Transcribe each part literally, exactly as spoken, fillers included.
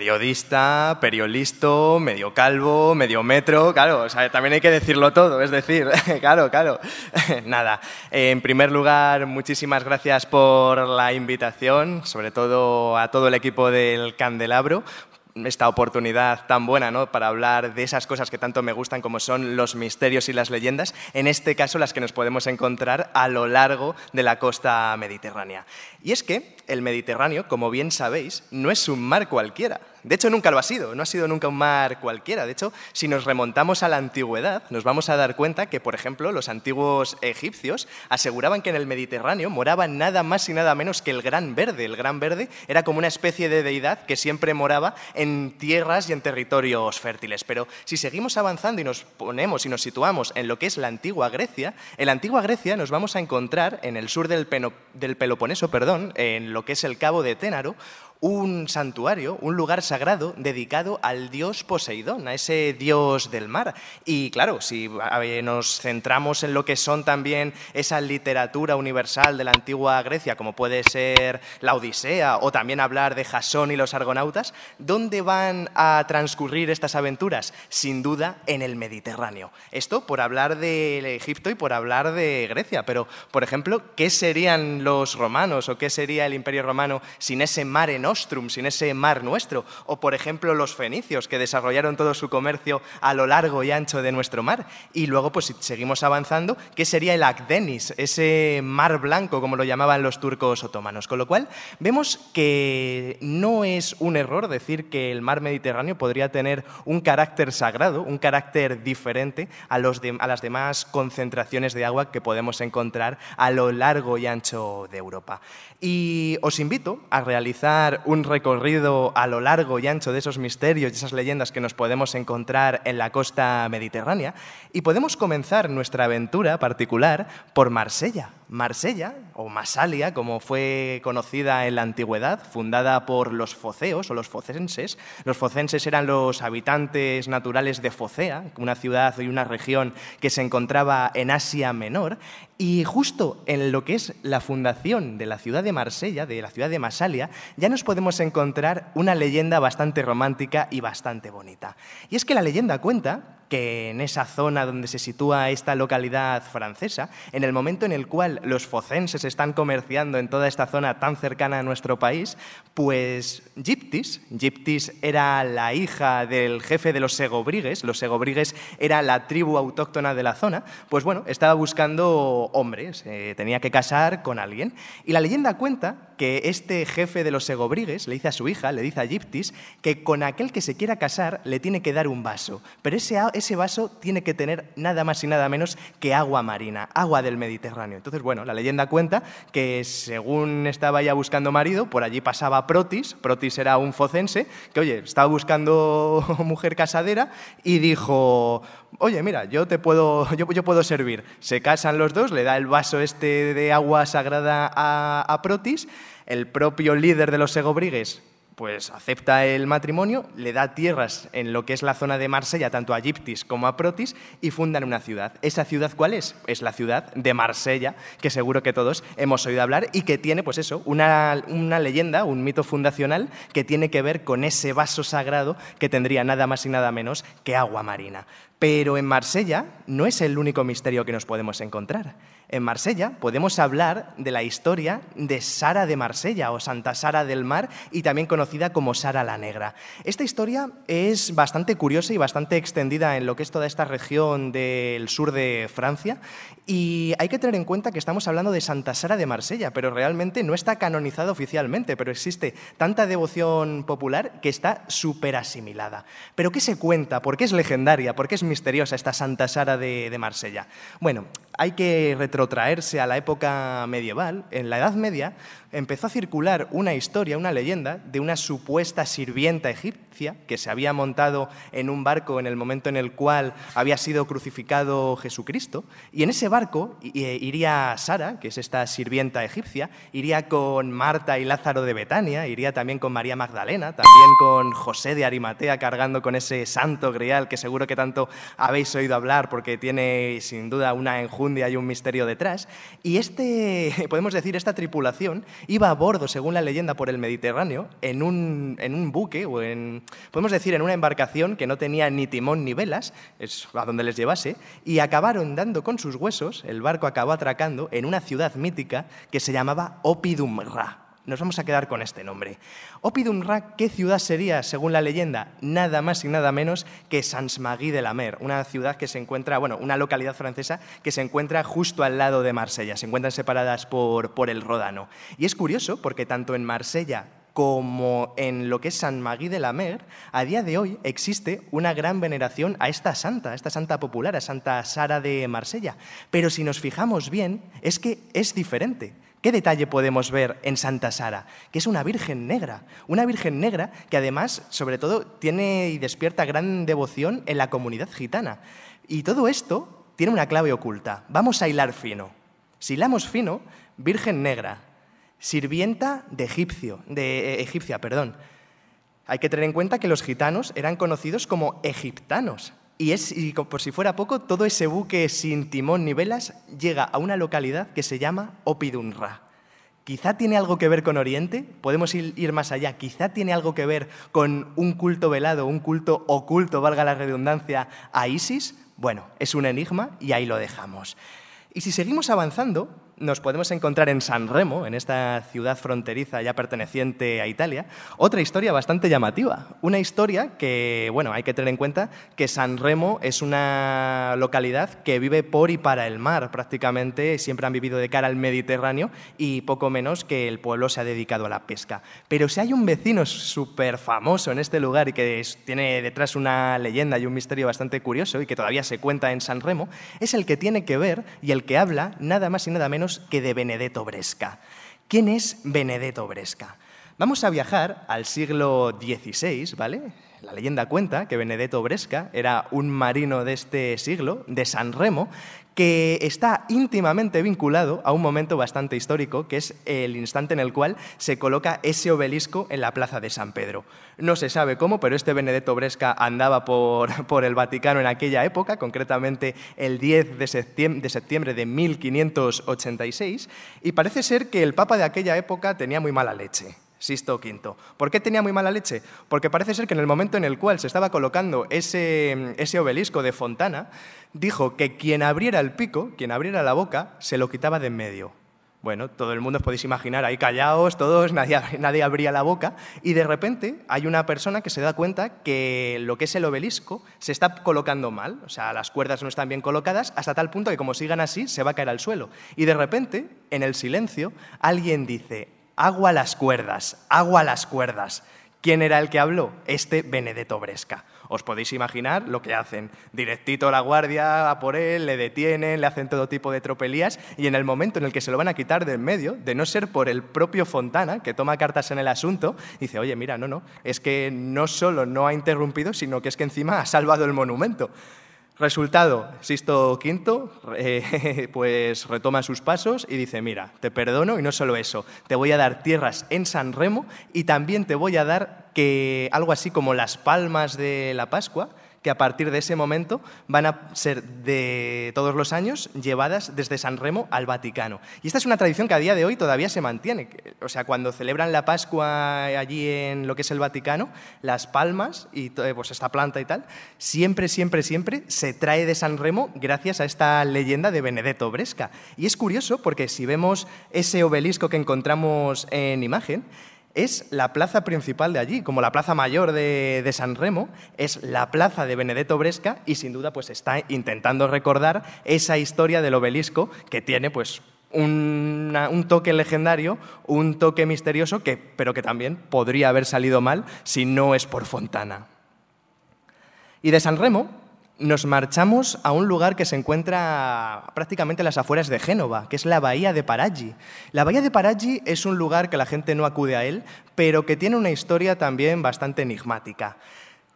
periodista, periolisto, medio calvo, medio metro, claro, o sea, también hay que decirlo todo, es decir, claro, claro, nada. En primer lugar, muchísimas gracias por la invitación, sobre todo a todo el equipo del Candelabro, esta oportunidad tan buena, ¿no?, para hablar de esas cosas que tanto me gustan como son los misterios y las leyendas, en este caso las que nos podemos encontrar a lo largo de la costa mediterránea. Y es que el Mediterráneo, como bien sabéis, no es un mar cualquiera. De hecho, nunca lo ha sido, no ha sido nunca un mar cualquiera. De hecho, si nos remontamos a la antigüedad, nos vamos a dar cuenta que, por ejemplo, los antiguos egipcios aseguraban que en el Mediterráneo moraba nada más y nada menos que el Gran Verde. El Gran Verde era como una especie de deidad que siempre moraba en tierras y en territorios fértiles. Pero si seguimos avanzando y nos ponemos y nos situamos en lo que es la antigua Grecia, en la antigua Grecia nos vamos a encontrar en el sur del, Peno, del Peloponeso, perdón, en lo que es el Cabo de Ténaro, un santuario, un lugar sagrado dedicado al dios Poseidón, a ese dios del mar. Y claro, si nos centramos en lo que son también esa literatura universal de la antigua Grecia, como puede ser la Odisea o también hablar de Jasón y los Argonautas, ¿dónde van a transcurrir estas aventuras? Sin duda, en el Mediterráneo. Esto por hablar del Egipto y por hablar de Grecia, pero, por ejemplo, ¿qué serían los romanos o qué sería el Imperio Romano sin ese mar enorme? Nostrum, sin ese mar nuestro, o por ejemplo los fenicios, que desarrollaron todo su comercio a lo largo y ancho de nuestro mar? Y luego, pues si seguimos avanzando, ¿qué sería el Akdeniz, ese mar blanco, como lo llamaban los turcos otomanos? Con lo cual, vemos que no es un error decir que el mar Mediterráneo podría tener un carácter sagrado, un carácter diferente a, los de, a las demás concentraciones de agua que podemos encontrar a lo largo y ancho de Europa. Y os invito a realizar un recorrido a lo largo y ancho de esos misterios y esas leyendas que nos podemos encontrar en la costa mediterránea, y podemos comenzar nuestra aventura particular por Marsella. Marsella, o Massalia, como fue conocida en la antigüedad, fundada por los foceos o los focenses. Los focenses eran los habitantes naturales de Focea, una ciudad y una región que se encontraba en Asia Menor, y justo en lo que es la fundación de la ciudad de Marsella, de la ciudad de Massalia, ya nos podemos encontrar una leyenda bastante romántica y bastante bonita. Y es que la leyenda cuenta que en esa zona donde se sitúa esta localidad francesa, en el momento en el cual los focenses están comerciando en toda esta zona tan cercana a nuestro país, pues Gyptis, Gyptis era la hija del jefe de los Segobrigues, los Segobrigues era la tribu autóctona de la zona, pues bueno, estaba buscando hombres, eh, tenía que casar con alguien, y la leyenda cuenta que este jefe de los Segobrigues le dice a su hija, le dice a Gyptis, que con aquel que se quiera casar le tiene que dar un vaso, pero ese Ese vaso tiene que tener nada más y nada menos que agua marina, agua del Mediterráneo. Entonces, bueno, la leyenda cuenta que según estaba ya buscando marido, por allí pasaba Protis, Protis era un focense, que oye, estaba buscando mujer casadera y dijo, oye, mira, yo te puedo, yo, yo puedo servir. Se casan los dos, le da el vaso este de agua sagrada a, a Protis, el propio líder de los Segobrigues, pues acepta el matrimonio, le da tierras en lo que es la zona de Marsella, tanto a Gyptis como a Protis, y fundan una ciudad. ¿Esa ciudad cuál es? Es la ciudad de Marsella, que seguro que todos hemos oído hablar y que tiene, pues eso, una, una leyenda, un mito fundacional que tiene que ver con ese vaso sagrado que tendría nada más y nada menos que agua marina. Pero en Marsella no es el único misterio que nos podemos encontrar. En Marsella podemos hablar de la historia de Sara de Marsella o Santa Sara del Mar, y también conocida como Sara la Negra. Esta historia es bastante curiosa y bastante extendida en lo que es toda esta región del sur de Francia, y hay que tener en cuenta que estamos hablando de Santa Sara de Marsella, pero realmente no está canonizada oficialmente, pero existe tanta devoción popular que está súper asimilada. ¿Pero qué se cuenta? ¿Por qué es legendaria? ¿Por qué es misteriosa esta Santa Sara de, de Marsella? Bueno, hay que retrotraerse a la época medieval. En la Edad Media empezó a circular una historia, una leyenda, de una supuesta sirvienta egipcia que se había montado en un barco en el momento en el cual había sido crucificado Jesucristo, y en ese barco iría Sara, que es esta sirvienta egipcia, iría con Marta y Lázaro de Betania, iría también con María Magdalena, también con José de Arimatea cargando con ese santo grial que seguro que tanto habéis oído hablar porque tiene sin duda una enjundia profunda, hay un misterio detrás. Y este, podemos decir, esta tripulación iba a bordo, según la leyenda, por el Mediterráneo, en un, en un buque, o en, podemos decir, en una embarcación que no tenía ni timón ni velas, es a donde les llevase, y acabaron dando con sus huesos, el barco acabó atracando en una ciudad mítica que se llamaba Opidum Ra. Nos vamos a quedar con este nombre. Opidum Ra, ¿qué ciudad sería, según la leyenda? Nada más y nada menos que Saintes-Maries-de-la-Mer, una ciudad que se encuentra, bueno, una localidad francesa que se encuentra justo al lado de Marsella, se encuentran separadas por, por el Ródano. Y es curioso porque tanto en Marsella como en lo que es Saintes-Maries-de-la-Mer, a día de hoy existe una gran veneración a esta santa, a esta santa popular, a Santa Sara de Marsella. Pero si nos fijamos bien, es que es diferente. ¿Qué detalle podemos ver en Santa Sara? Que es una virgen negra, una virgen negra que además, sobre todo, tiene y despierta gran devoción en la comunidad gitana. Y todo esto tiene una clave oculta. Vamos a hilar fino. Si hilamos fino, virgen negra, sirvienta de egipcio, de eh, egipcia, perdón. Hay que tener en cuenta que los gitanos eran conocidos como egiptanos. Y, es, y por si fuera poco, todo ese buque sin timón ni velas llega a una localidad que se llama Opidum Ra. Quizá tiene algo que ver con Oriente, podemos ir, ir más allá, quizá tiene algo que ver con un culto velado, un culto oculto, valga la redundancia, a Isis. Bueno, es un enigma y ahí lo dejamos. Y si seguimos avanzando, nos podemos encontrar en San Remo, en esta ciudad fronteriza ya perteneciente a Italia, otra historia bastante llamativa. Una historia que, bueno, hay que tener en cuenta que San Remo es una localidad que vive por y para el mar, prácticamente siempre han vivido de cara al Mediterráneo y poco menos que el pueblo se ha dedicado a la pesca. Pero si hay un vecino súper famoso en este lugar y que tiene detrás una leyenda y un misterio bastante curioso y que todavía se cuenta en San Remo, es el que tiene que ver y el que habla nada más y nada menos que de Benedetto Bresca. ¿Quién es Benedetto Bresca? Vamos a viajar al siglo dieciséis, ¿vale? La leyenda cuenta que Benedetto Bresca era un marino de este siglo, de San Remo, que está íntimamente vinculado a un momento bastante histórico, que es el instante en el cual se coloca ese obelisco en la plaza de San Pedro. No se sabe cómo, pero este Benedetto Bresca andaba por, por el Vaticano en aquella época, concretamente el diez de septiembre de mil quinientos ochenta y seis, y parece ser que el Papa de aquella época tenía muy mala leche. Sixto quinto. ¿Por qué tenía muy mala leche? Porque parece ser que en el momento en el cual se estaba colocando ese, ese obelisco de Fontana, dijo que quien abriera el pico, quien abriera la boca, se lo quitaba de en medio. Bueno, todo el mundo os podéis imaginar, ahí callaos todos, nadie, nadie abría la boca, y de repente hay una persona que se da cuenta que lo que es el obelisco se está colocando mal, o sea, las cuerdas no están bien colocadas, hasta tal punto que como sigan así, se va a caer al suelo. Y de repente, en el silencio, alguien dice: agua a las cuerdas, agua a las cuerdas. ¿Quién era el que habló? Este Benedetto Bresca. Os podéis imaginar lo que hacen. Directito a la guardia, a por él, le detienen, le hacen todo tipo de tropelías y en el momento en el que se lo van a quitar de en medio, de no ser por el propio Fontana, que toma cartas en el asunto, dice: oye, mira, no, no, es que no solo no ha interrumpido, sino que es que encima ha salvado el monumento. Resultado, Sixto quinto eh, pues retoma sus pasos y dice: mira, te perdono y no solo eso, te voy a dar tierras en San Remo y también te voy a dar que algo así como las palmas de la Pascua, que a partir de ese momento van a ser de todos los años llevadas desde San Remo al Vaticano. Y esta es una tradición que a día de hoy todavía se mantiene. O sea, cuando celebran la Pascua allí en lo que es el Vaticano, las palmas y pues esta planta y tal, siempre, siempre, siempre se trae de San Remo gracias a esta leyenda de Benedetto Bresca. Y es curioso porque si vemos ese obelisco que encontramos en imagen, es la plaza principal de allí, como la plaza mayor de, de San Remo, es la plaza de Benedetto Bresca y sin duda pues está intentando recordar esa historia del obelisco que tiene pues una, un toque legendario, un toque misterioso, que, pero que también podría haber salido mal si no es por Fontana. Y de San Remo nos marchamos a un lugar que se encuentra prácticamente en las afueras de Génova, que es la Bahía de Paraggi. La Bahía de Paraggi es un lugar que la gente no acude a él, pero que tiene una historia también bastante enigmática.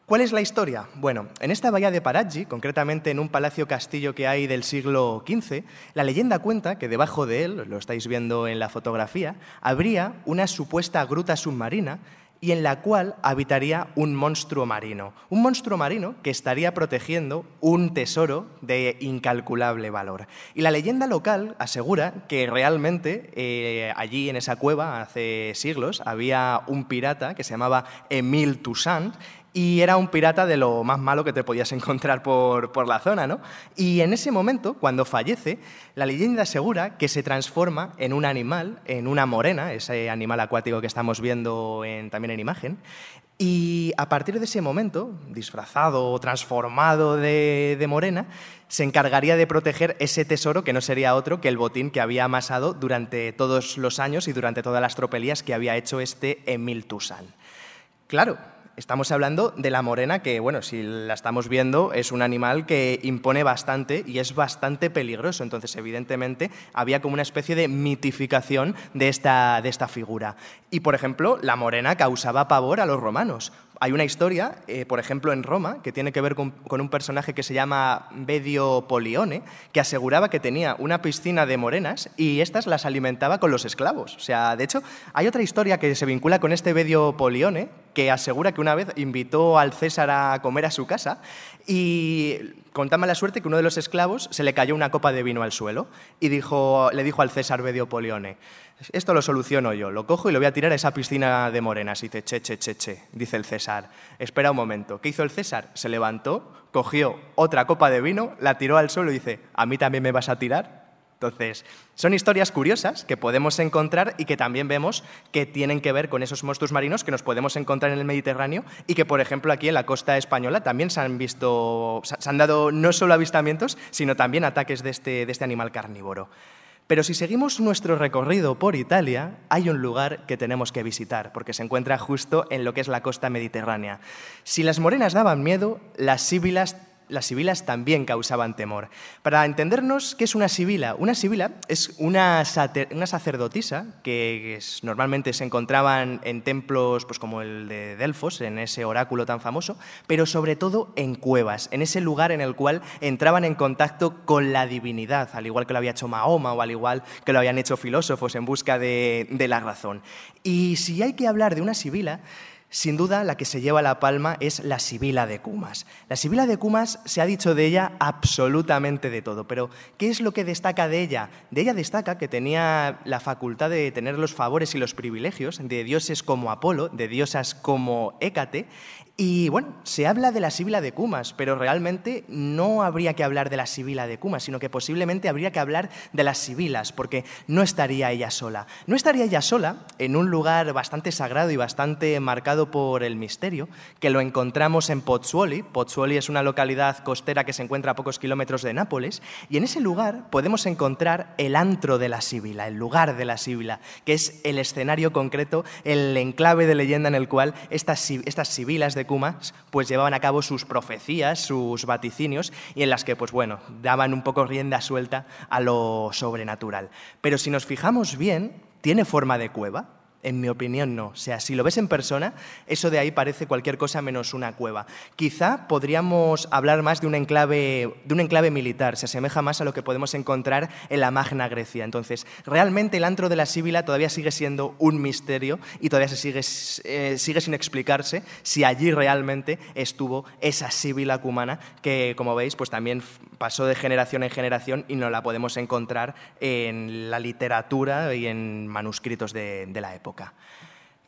¿Cuál es la historia? Bueno, en esta bahía de Paraggi, concretamente en un palacio-castillo que hay del siglo quince, la leyenda cuenta que debajo de él, lo estáis viendo en la fotografía, habría una supuesta gruta submarina y en la cual habitaría un monstruo marino. Un monstruo marino que estaría protegiendo un tesoro de incalculable valor. Y la leyenda local asegura que realmente eh, allí en esa cueva, hace siglos, había un pirata que se llamaba Émile Toussaint, y era un pirata de lo más malo que te podías encontrar por, por la zona, ¿no? Y en ese momento, cuando fallece, la leyenda asegura que se transforma en un animal, en una morena, ese animal acuático que estamos viendo en, también en imagen, y a partir de ese momento, disfrazado o transformado de, de morena, se encargaría de proteger ese tesoro que no sería otro que el botín que había amasado durante todos los años y durante todas las tropelías que había hecho este Émile Toussaint. Claro. Estamos hablando de la morena que, bueno, si la estamos viendo, es un animal que impone bastante y es bastante peligroso. Entonces, evidentemente, había como una especie de mitificación de esta, de esta figura. Y, por ejemplo, la morena causaba pavor a los romanos. Hay una historia, eh, por ejemplo, en Roma, que tiene que ver con, con un personaje que se llama Vedio Polión, que aseguraba que tenía una piscina de morenas y estas las alimentaba con los esclavos. O sea, de hecho, hay otra historia que se vincula con este Vedio Polión, que asegura que una vez invitó al César a comer a su casa y con tan mala suerte que uno de los esclavos se le cayó una copa de vino al suelo y dijo, le dijo al César Vedio Polión, esto lo soluciono yo, lo cojo y lo voy a tirar a esa piscina de morenas. Y dice, che, che, che, che, dice el César, espera un momento. ¿Qué hizo el César? Se levantó, cogió otra copa de vino, la tiró al suelo y dice, ¿a mí también me vas a tirar? Entonces, son historias curiosas que podemos encontrar y que también vemos que tienen que ver con esos monstruos marinos que nos podemos encontrar en el Mediterráneo y que, por ejemplo, aquí en la costa española también se han visto, se han dado no solo avistamientos, sino también ataques de este, de este animal carnívoro. Pero si seguimos nuestro recorrido por Italia, hay un lugar que tenemos que visitar, porque se encuentra justo en lo que es la costa mediterránea. Si las morenas daban miedo, las síbilas Las sibilas también causaban temor. Para entendernos, ¿qué es una sibila? Una sibila es una, una sacerdotisa que es, normalmente se encontraban en templos pues, como el de Delfos, en ese oráculo tan famoso, pero sobre todo en cuevas, en ese lugar en el cual entraban en contacto con la divinidad, al igual que lo había hecho Mahoma o al igual que lo habían hecho filósofos en busca de, de la razón. Y si hay que hablar de una sibila, sin duda, la que se lleva la palma es la Sibila de Cumas. La Sibila de Cumas se ha dicho de ella absolutamente de todo, pero ¿qué es lo que destaca de ella? De ella destaca que tenía la facultad de tener los favores y los privilegios de dioses como Apolo, de diosas como Hécate. Y bueno, se habla de la Sibila de Cumas, pero realmente no habría que hablar de la Sibila de Cumas, sino que posiblemente habría que hablar de las sibilas, porque no estaría ella sola. No estaría ella sola en un lugar bastante sagrado y bastante marcado por el misterio, que lo encontramos en Pozzuoli. Pozzuoli es una localidad costera que se encuentra a pocos kilómetros de Nápoles, y en ese lugar podemos encontrar el antro de la Sibila, el lugar de la Sibila, que es el escenario concreto, el enclave de leyenda en el cual estas, estas sibilas de Cumas pues llevaban a cabo sus profecías, sus vaticinios y en las que pues bueno, daban un poco rienda suelta a lo sobrenatural. Pero si nos fijamos bien, ¿tiene forma de cueva? En mi opinión no. O sea, si lo ves en persona, eso de ahí parece cualquier cosa menos una cueva. Quizá podríamos hablar más de un enclave, de un enclave militar, se asemeja más a lo que podemos encontrar en la Magna Grecia. Entonces, realmente el antro de la Sibila todavía sigue siendo un misterio y todavía se sigue, eh, sigue sin explicarse si allí realmente estuvo esa Sibila cumana que, como veis, pues también pasó de generación en generación y no la podemos encontrar en la literatura y en manuscritos de, de la época.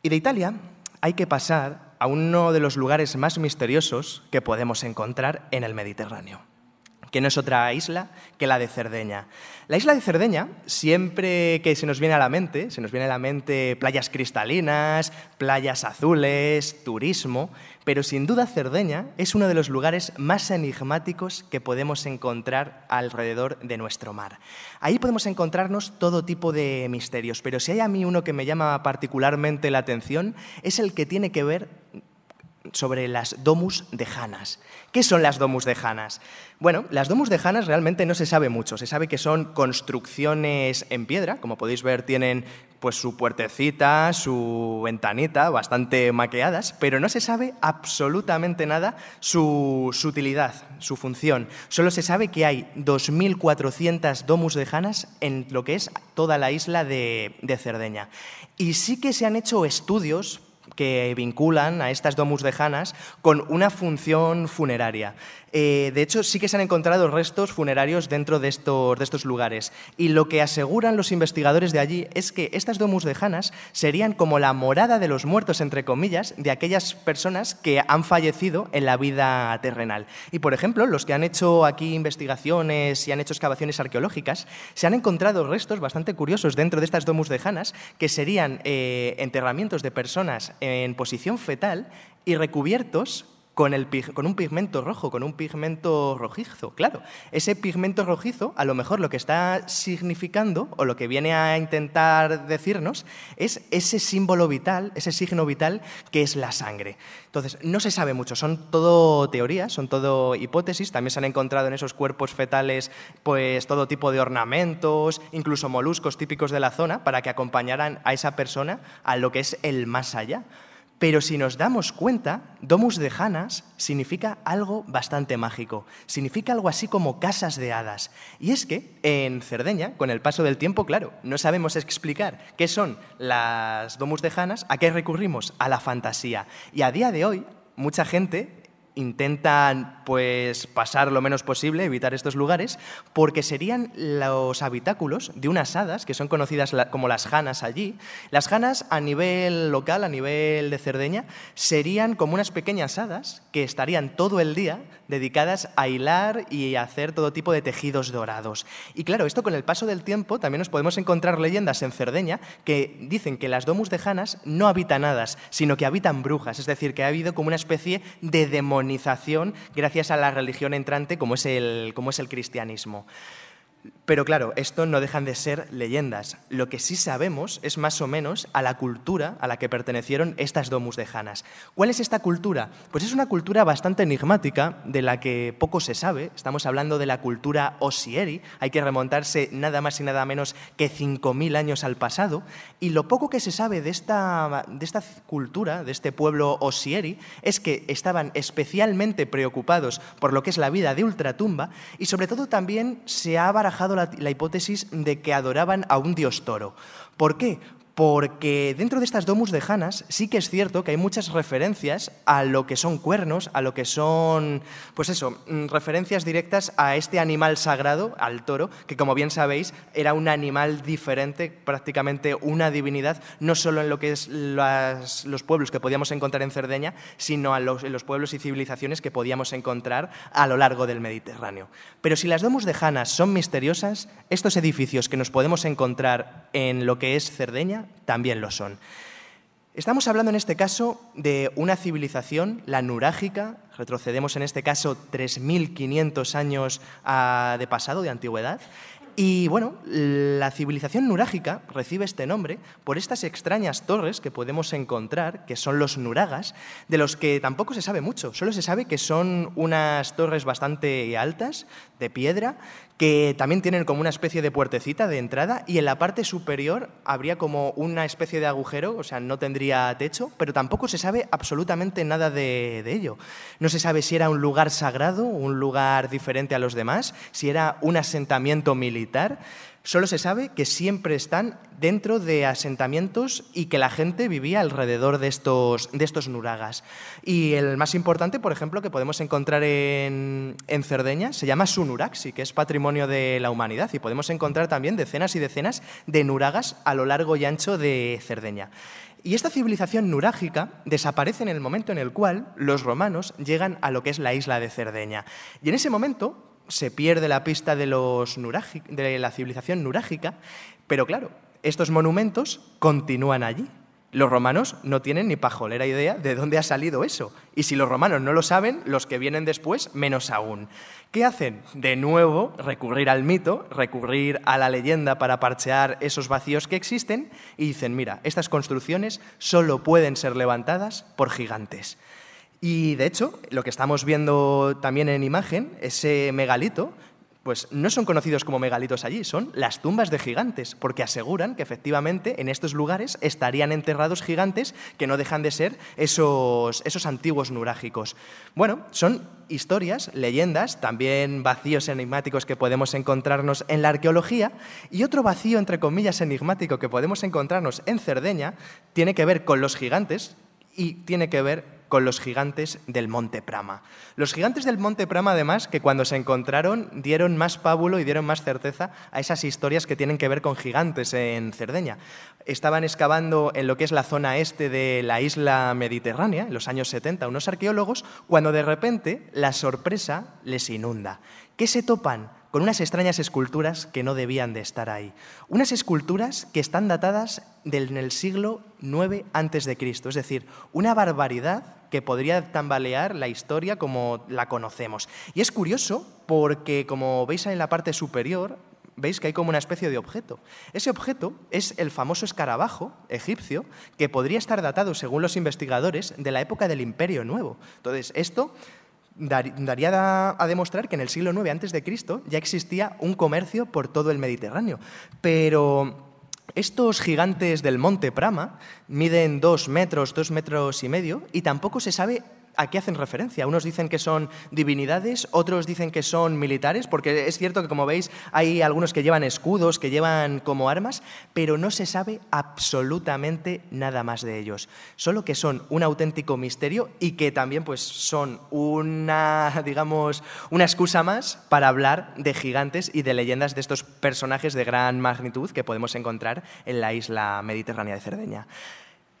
Y de Italia hay que pasar a uno de los lugares más misteriosos que podemos encontrar en el Mediterráneo, que no es otra isla que la de Cerdeña. La isla de Cerdeña, siempre que se nos viene a la mente, se nos viene a la mente playas cristalinas, playas azules, turismo, pero sin duda Cerdeña es uno de los lugares más enigmáticos que podemos encontrar alrededor de nuestro mar. Ahí podemos encontrarnos todo tipo de misterios, pero si hay a mí uno que me llama particularmente la atención, es el que tiene que ver sobre las Domus de Janas. ¿Qué son las Domus de Janas? Bueno, las Domus de Janas realmente no se sabe mucho. Se sabe que son construcciones en piedra, como podéis ver tienen pues su puertecita, su ventanita, bastante maqueadas, pero no se sabe absolutamente nada su, su utilidad, su función. Solo se sabe que hay dos mil cuatrocientas domus de Janas en lo que es toda la isla de, de Cerdeña. Y sí que se han hecho estudios que vinculan a estas Domus de Janas con una función funeraria. Eh, de hecho, sí que se han encontrado restos funerarios dentro de estos, de estos lugares, y lo que aseguran los investigadores de allí es que estas Domus de Janas serían como la morada de los muertos, entre comillas, de aquellas personas que han fallecido en la vida terrenal. Y, por ejemplo, los que han hecho aquí investigaciones y han hecho excavaciones arqueológicas, se han encontrado restos bastante curiosos dentro de estas Domus de Janas, que serían eh, enterramientos de personas en posición fetal y recubiertos con, el, con un pigmento rojo, con un pigmento rojizo, claro. Ese pigmento rojizo, a lo mejor lo que está significando o lo que viene a intentar decirnos es ese símbolo vital, ese signo vital que es la sangre. Entonces, no se sabe mucho, son todo teorías, son todo hipótesis. También se han encontrado en esos cuerpos fetales pues, todo tipo de ornamentos, incluso moluscos típicos de la zona para que acompañaran a esa persona a lo que es el más allá. Pero si nos damos cuenta, Domus de Janas significa algo bastante mágico, significa algo así como casas de hadas. Y es que en Cerdeña, con el paso del tiempo, claro, no sabemos explicar qué son las Domus de Janas, a qué recurrimos, a la fantasía. Y a día de hoy, mucha gente intentan pues, pasar lo menos posible, evitar estos lugares, porque serían los habitáculos de unas hadas, que son conocidas como las janas allí. Las janas a nivel local, a nivel de Cerdeña, serían como unas pequeñas hadas que estarían todo el día dedicadas a hilar y a hacer todo tipo de tejidos dorados. Y claro, esto con el paso del tiempo también nos podemos encontrar leyendas en Cerdeña que dicen que las Domus de Janas no habitan hadas, sino que habitan brujas, es decir, que ha habido como una especie de demonio gracias a la religión entrante como es el, como es el cristianismo. Pero claro, esto no dejan de ser leyendas. Lo que sí sabemos es más o menos a la cultura a la que pertenecieron estas Domus de Janas. ¿Cuál es esta cultura? Pues es una cultura bastante enigmática de la que poco se sabe. Estamos hablando de la cultura Osieri. Hay que remontarse nada más y nada menos que cinco mil años al pasado. Y lo poco que se sabe de esta, de esta cultura, de este pueblo Osieri, es que estaban especialmente preocupados por lo que es la vida de ultratumba y sobre todo también se ha barajado La, la hipótesis de que adoraban a un dios toro. ¿Por qué? Porque dentro de estas Domus de Janas sí que es cierto que hay muchas referencias a lo que son cuernos, a lo que son, pues eso, referencias directas a este animal sagrado, al toro, que como bien sabéis era un animal diferente, prácticamente una divinidad, no solo en lo que es las, los pueblos que podíamos encontrar en Cerdeña, sino a los, en los pueblos y civilizaciones que podíamos encontrar a lo largo del Mediterráneo. Pero si las Domus de Janas son misteriosas, estos edificios que nos podemos encontrar en lo que es Cerdeña también lo son. Estamos hablando en este caso de una civilización, la nurágica, retrocedemos en este caso tres mil quinientos años uh, de pasado, de antigüedad, y bueno, la civilización nurágica recibe este nombre por estas extrañas torres que podemos encontrar, que son los nuragas, de los que tampoco se sabe mucho, solo se sabe que son unas torres bastante altas, de piedra, que también tienen como una especie de puertecita de entrada y en la parte superior habría como una especie de agujero, o sea, no tendría techo, pero tampoco se sabe absolutamente nada de, de ello. No se sabe si era un lugar sagrado, un lugar diferente a los demás, si era un asentamiento militar. Solo se sabe que siempre están dentro de asentamientos y que la gente vivía alrededor de estos, de estos nuragas. Y el más importante, por ejemplo, que podemos encontrar en, en Cerdeña, se llama su nuraxi, que es patrimonio de la humanidad, y podemos encontrar también decenas y decenas de nuragas a lo largo y ancho de Cerdeña. Y esta civilización nurágica desaparece en el momento en el cual los romanos llegan a lo que es la isla de Cerdeña. Y en ese momento se pierde la pista de, los de la civilización nurágica, pero claro, estos monumentos continúan allí. Los romanos no tienen ni pajolera idea de dónde ha salido eso. Y si los romanos no lo saben, los que vienen después, menos aún. ¿Qué hacen? De nuevo, recurrir al mito, recurrir a la leyenda para parchear esos vacíos que existen y dicen, mira, estas construcciones solo pueden ser levantadas por gigantes. Y, de hecho, lo que estamos viendo también en imagen, ese megalito, pues no son conocidos como megalitos allí, son las tumbas de gigantes, porque aseguran que efectivamente en estos lugares estarían enterrados gigantes que no dejan de ser esos, esos antiguos nurágicos. Bueno, son historias, leyendas, también vacíos enigmáticos que podemos encontrarnos en la arqueología, y otro vacío, entre comillas, enigmático que podemos encontrarnos en Cerdeña tiene que ver con los gigantes, y tiene que ver con los gigantes del Monte Prama. Los gigantes del Monte Prama, además, que cuando se encontraron dieron más pábulo y dieron más certeza a esas historias que tienen que ver con gigantes en Cerdeña. Estaban excavando en lo que es la zona este de la isla mediterránea, en los años setenta, unos arqueólogos, cuando de repente la sorpresa les inunda. ¿Qué se topan? Con unas extrañas esculturas que no debían de estar ahí. Unas esculturas que están datadas del siglo noveno antes de Cristo, es decir, una barbaridad que podría tambalear la historia como la conocemos. Y es curioso porque, como veis en la parte superior, veis que hay como una especie de objeto. Ese objeto es el famoso escarabajo egipcio que podría estar datado, según los investigadores, de la época del Imperio Nuevo. Entonces, esto daría a demostrar que en el siglo noveno antes de Cristo ya existía un comercio por todo el Mediterráneo. Pero estos gigantes del Monte Prama miden dos metros, dos metros y medio, y tampoco se sabe a qué hacen referencia. Unos dicen que son divinidades, otros dicen que son militares, porque es cierto que, como veis, hay algunos que llevan escudos, que llevan como armas, pero no se sabe absolutamente nada más de ellos. Solo que son un auténtico misterio y que también, pues, son una, digamos, una excusa más para hablar de gigantes y de leyendas de estos personajes de gran magnitud que podemos encontrar en la isla mediterránea de Cerdeña.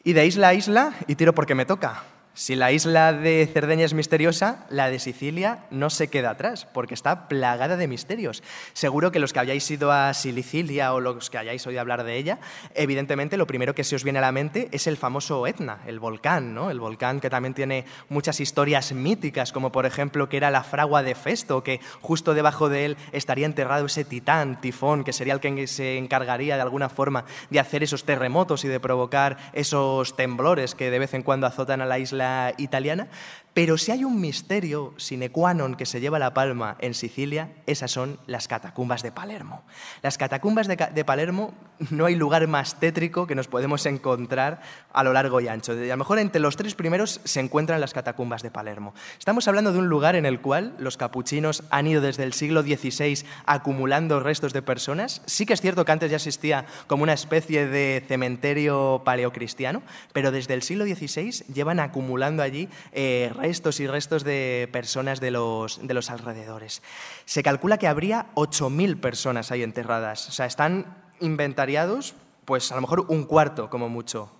Y de isla a isla, y tiro porque me toca. Si la isla de Cerdeña es misteriosa, la de Sicilia no se queda atrás, porque está plagada de misterios. Seguro que los que hayáis ido a Sicilia o los que hayáis oído hablar de ella, evidentemente lo primero que se os viene a la mente es el famoso Etna, el volcán, ¿no? El volcán que también tiene muchas historias míticas, como por ejemplo que era la fragua de Festo, que justo debajo de él estaría enterrado ese titán, Tifón, que sería el que se encargaría de alguna forma de hacer esos terremotos y de provocar esos temblores que de vez en cuando azotan a la isla italiana. Pero si hay un misterio sine qua non que se lleva la palma en Sicilia, esas son las catacumbas de Palermo. Las catacumbas de, de Palermo, no hay lugar más tétrico que nos podemos encontrar a lo largo y ancho. A lo mejor entre los tres primeros se encuentran las catacumbas de Palermo. Estamos hablando de un lugar en el cual los capuchinos han ido desde el siglo dieciséis acumulando restos de personas. Sí que es cierto que antes ya existía como una especie de cementerio paleocristiano, pero desde el siglo dieciséis llevan acumulando acumulando allí eh, restos y restos de personas de los, de los alrededores. Se calcula que habría ocho mil personas ahí enterradas. O sea, están inventariados, pues a lo mejor un cuarto como mucho.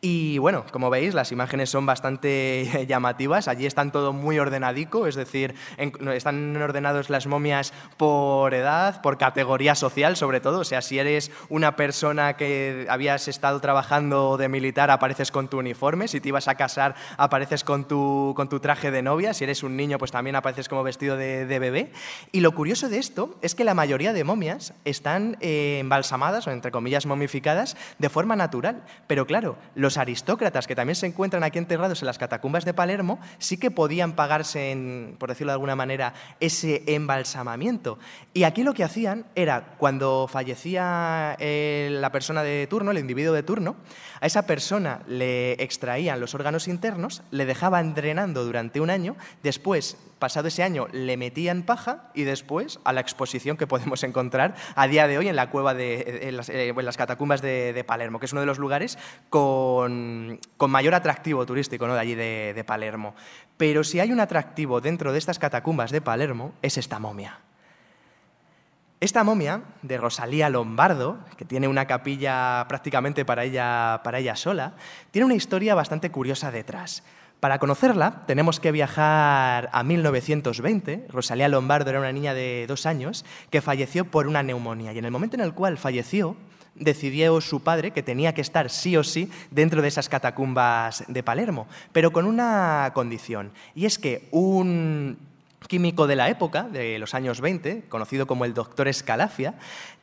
Y bueno, como veis, las imágenes son bastante llamativas. Allí están todo muy ordenadico, es decir, en, están ordenados las momias por edad, por categoría social, sobre todo. O sea, si eres una persona que habías estado trabajando de militar, apareces con tu uniforme. Si te ibas a casar, apareces con tu, con tu traje de novia. Si eres un niño, pues también apareces como vestido de, de bebé. Y lo curioso de esto es que la mayoría de momias están eh, embalsamadas, o entre comillas momificadas, de forma natural. Pero claro, los Los aristócratas que también se encuentran aquí enterrados en las catacumbas de Palermo sí que podían pagarse, en, por decirlo de alguna manera, ese embalsamamiento. Y aquí lo que hacían era, cuando fallecía eh, la persona de turno, el individuo de turno, a esa persona le extraían los órganos internos, le dejaban drenando durante un año, después, pasado ese año, le metían paja y después a la exposición que podemos encontrar a día de hoy en la cueva de en las, en las catacumbas de, de Palermo, que es uno de los lugares con Con, con mayor atractivo turístico, ¿no?, de allí de, de Palermo. Pero si hay un atractivo dentro de estas catacumbas de Palermo es esta momia. Esta momia de Rosalía Lombardo, que tiene una capilla prácticamente para ella, para ella sola, tiene una historia bastante curiosa detrás. Para conocerla tenemos que viajar a mil novecientos veinte. Rosalía Lombardo era una niña de dos años que falleció por una neumonía y en el momento en el cual falleció decidió su padre que tenía que estar sí o sí dentro de esas catacumbas de Palermo, pero con una condición, y es que un químico de la época, de los años veinte, conocido como el doctor Escalafia,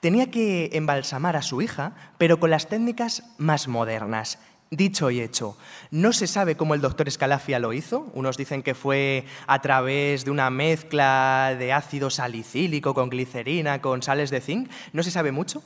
tenía que embalsamar a su hija, pero con las técnicas más modernas. Dicho y hecho, no se sabe cómo el doctor Escalafia lo hizo. Unos dicen que fue a través de una mezcla de ácido salicílico con glicerina, con sales de zinc. No se sabe mucho,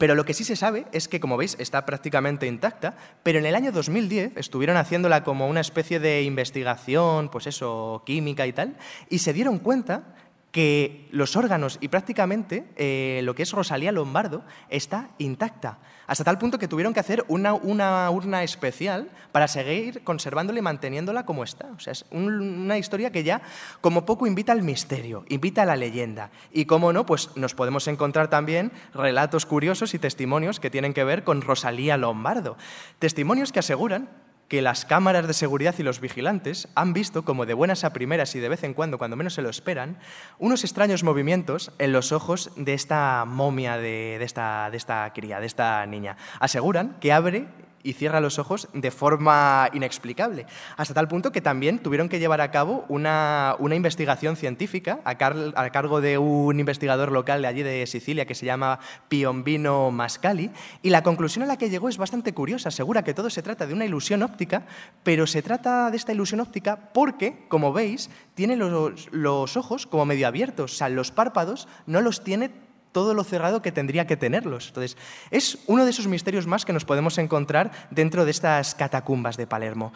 pero lo que sí se sabe es que, como veis, está prácticamente intacta, pero en el año dos mil diez estuvieron haciéndola como una especie de investigación, pues eso, química y tal, y se dieron cuenta que los órganos y prácticamente eh, lo que es Rosalía Lombardo está intacta, hasta tal punto que tuvieron que hacer una, una urna especial para seguir conservándola y manteniéndola como está. O sea, es un, una historia que ya como poco invita al misterio, invita a la leyenda. Y cómo no, pues nos podemos encontrar también relatos curiosos y testimonios que tienen que ver con Rosalía Lombardo. Testimonios que aseguran que las cámaras de seguridad y los vigilantes han visto, como de buenas a primeras y de vez en cuando, cuando menos se lo esperan, unos extraños movimientos en los ojos de esta momia, de, de, esta, de esta cría, de esta niña. Aseguran que abre y cierra los ojos de forma inexplicable, hasta tal punto que también tuvieron que llevar a cabo una, una investigación científica a, car a cargo de un investigador local de allí de Sicilia que se llama Piombino Mascali, y la conclusión a la que llegó es bastante curiosa. Asegura que todo se trata de una ilusión óptica, pero se trata de esta ilusión óptica porque, como veis, tiene los, los ojos como medio abiertos, o sea, los párpados no los tiene todo lo cerrado que tendría que tenerlos. Entonces, es uno de esos misterios más que nos podemos encontrar dentro de estas catacumbas de Palermo.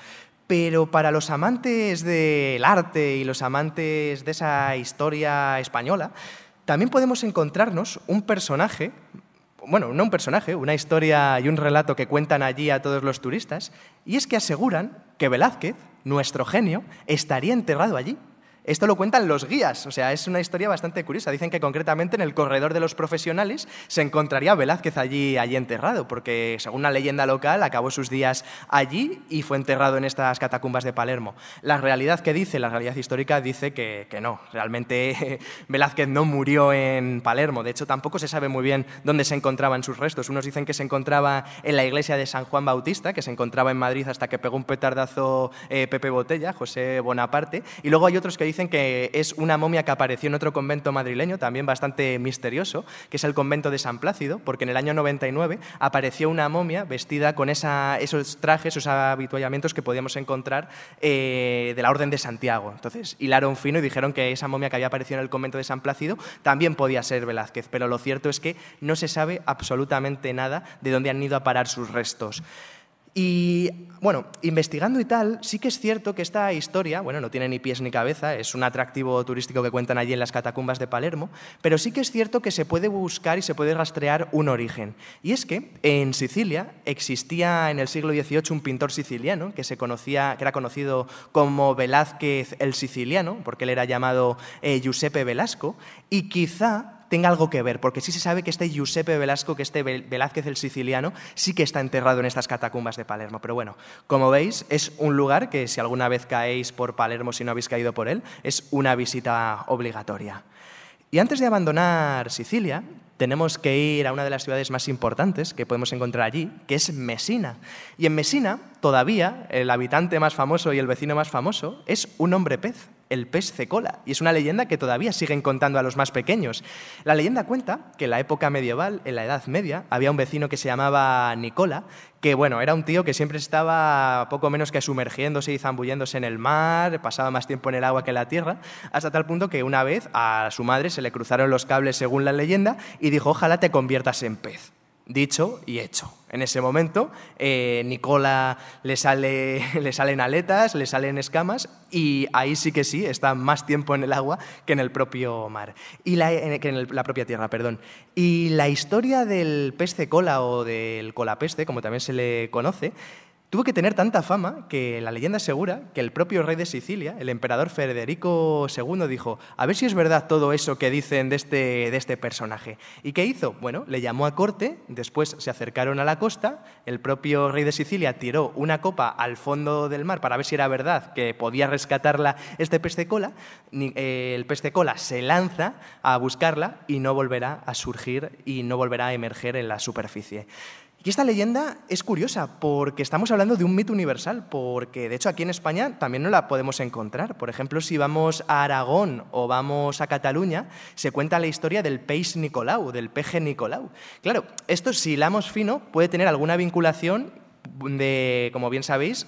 Pero para los amantes del arte y los amantes de esa historia española, también podemos encontrarnos un personaje, bueno, no un personaje, una historia y un relato que cuentan allí a todos los turistas, y es que aseguran que Velázquez, nuestro genio, estaría enterrado allí. Esto lo cuentan los guías, o sea, es una historia bastante curiosa. Dicen que concretamente en el corredor de los profesionales se encontraría Velázquez allí, allí enterrado, porque según una leyenda local acabó sus días allí y fue enterrado en estas catacumbas de Palermo. La realidad que dice, la realidad histórica dice que, que no, realmente Velázquez no murió en Palermo. De hecho, tampoco se sabe muy bien dónde se encontraban sus restos. Unos dicen que se encontraba en la iglesia de San Juan Bautista, que se encontraba en Madrid hasta que pegó un petardazo eh, Pepe Botella, José Bonaparte, y luego hay otros que dicen que es una momia que apareció en otro convento madrileño, también bastante misterioso, que es el convento de San Plácido, porque en el año noventa y nueve apareció una momia vestida con esa, esos trajes, esos avituallamientos que podíamos encontrar eh, de la Orden de Santiago. Entonces, hilaron fino y dijeron que esa momia que había aparecido en el convento de San Plácido también podía ser Velázquez, pero lo cierto es que no se sabe absolutamente nada de dónde han ido a parar sus restos. Y, bueno, investigando y tal, sí que es cierto que esta historia, bueno, no tiene ni pies ni cabeza, es un atractivo turístico que cuentan allí en las catacumbas de Palermo, pero sí que es cierto que se puede buscar y se puede rastrear un origen. Y es que en Sicilia existía en el siglo dieciocho un pintor siciliano que se conocía, que era conocido como Velázquez el Siciliano, porque él era llamado eh, Giuseppe Velasco, y quizá tenga algo que ver, porque sí se sabe que este Giuseppe Velasco, que este Velázquez el Siciliano, sí que está enterrado en estas catacumbas de Palermo. Pero bueno, como veis, es un lugar que si alguna vez caéis por Palermo, si no habéis caído por él, es una visita obligatoria. Y antes de abandonar Sicilia, tenemos que ir a una de las ciudades más importantes que podemos encontrar allí, que es Mesina. Y en Mesina, todavía, el habitante más famoso y el vecino más famoso es un hombre pez, el pez cecola, y es una leyenda que todavía siguen contando a los más pequeños. La leyenda cuenta que en la época medieval, en la Edad Media, había un vecino que se llamaba Nicola, que bueno, era un tío que siempre estaba poco menos que sumergiéndose y zambulléndose en el mar, pasaba más tiempo en el agua que en la tierra, hasta tal punto que una vez a su madre se le cruzaron los cables según la leyenda y dijo, ojalá te conviertas en pez. Dicho y hecho. En ese momento, eh, Nicola le, sale, le salen aletas, le salen escamas y ahí sí que sí, está más tiempo en el agua que en el propio mar, y la, que en el, la propia tierra, perdón. Y la historia del pez cecola o del colapeste, como también se le conoce, tuvo que tener tanta fama que la leyenda asegura que el propio rey de Sicilia, el emperador Federico segundo, dijo, a ver si es verdad todo eso que dicen de este, de este personaje. ¿Y qué hizo? Bueno, le llamó a corte, después se acercaron a la costa, el propio rey de Sicilia tiró una copa al fondo del mar para ver si era verdad que podía rescatarla este pez cecola. El pez cecola se lanza a buscarla y no volverá a surgir y no volverá a emerger en la superficie. Y esta leyenda es curiosa porque estamos hablando de un mito universal, porque de hecho aquí en España también no la podemos encontrar. Por ejemplo, si vamos a Aragón o vamos a Cataluña, se cuenta la historia del peix Nicolau, del peje Nicolau. Claro, esto si hilamos fino puede tener alguna vinculación de, como bien sabéis,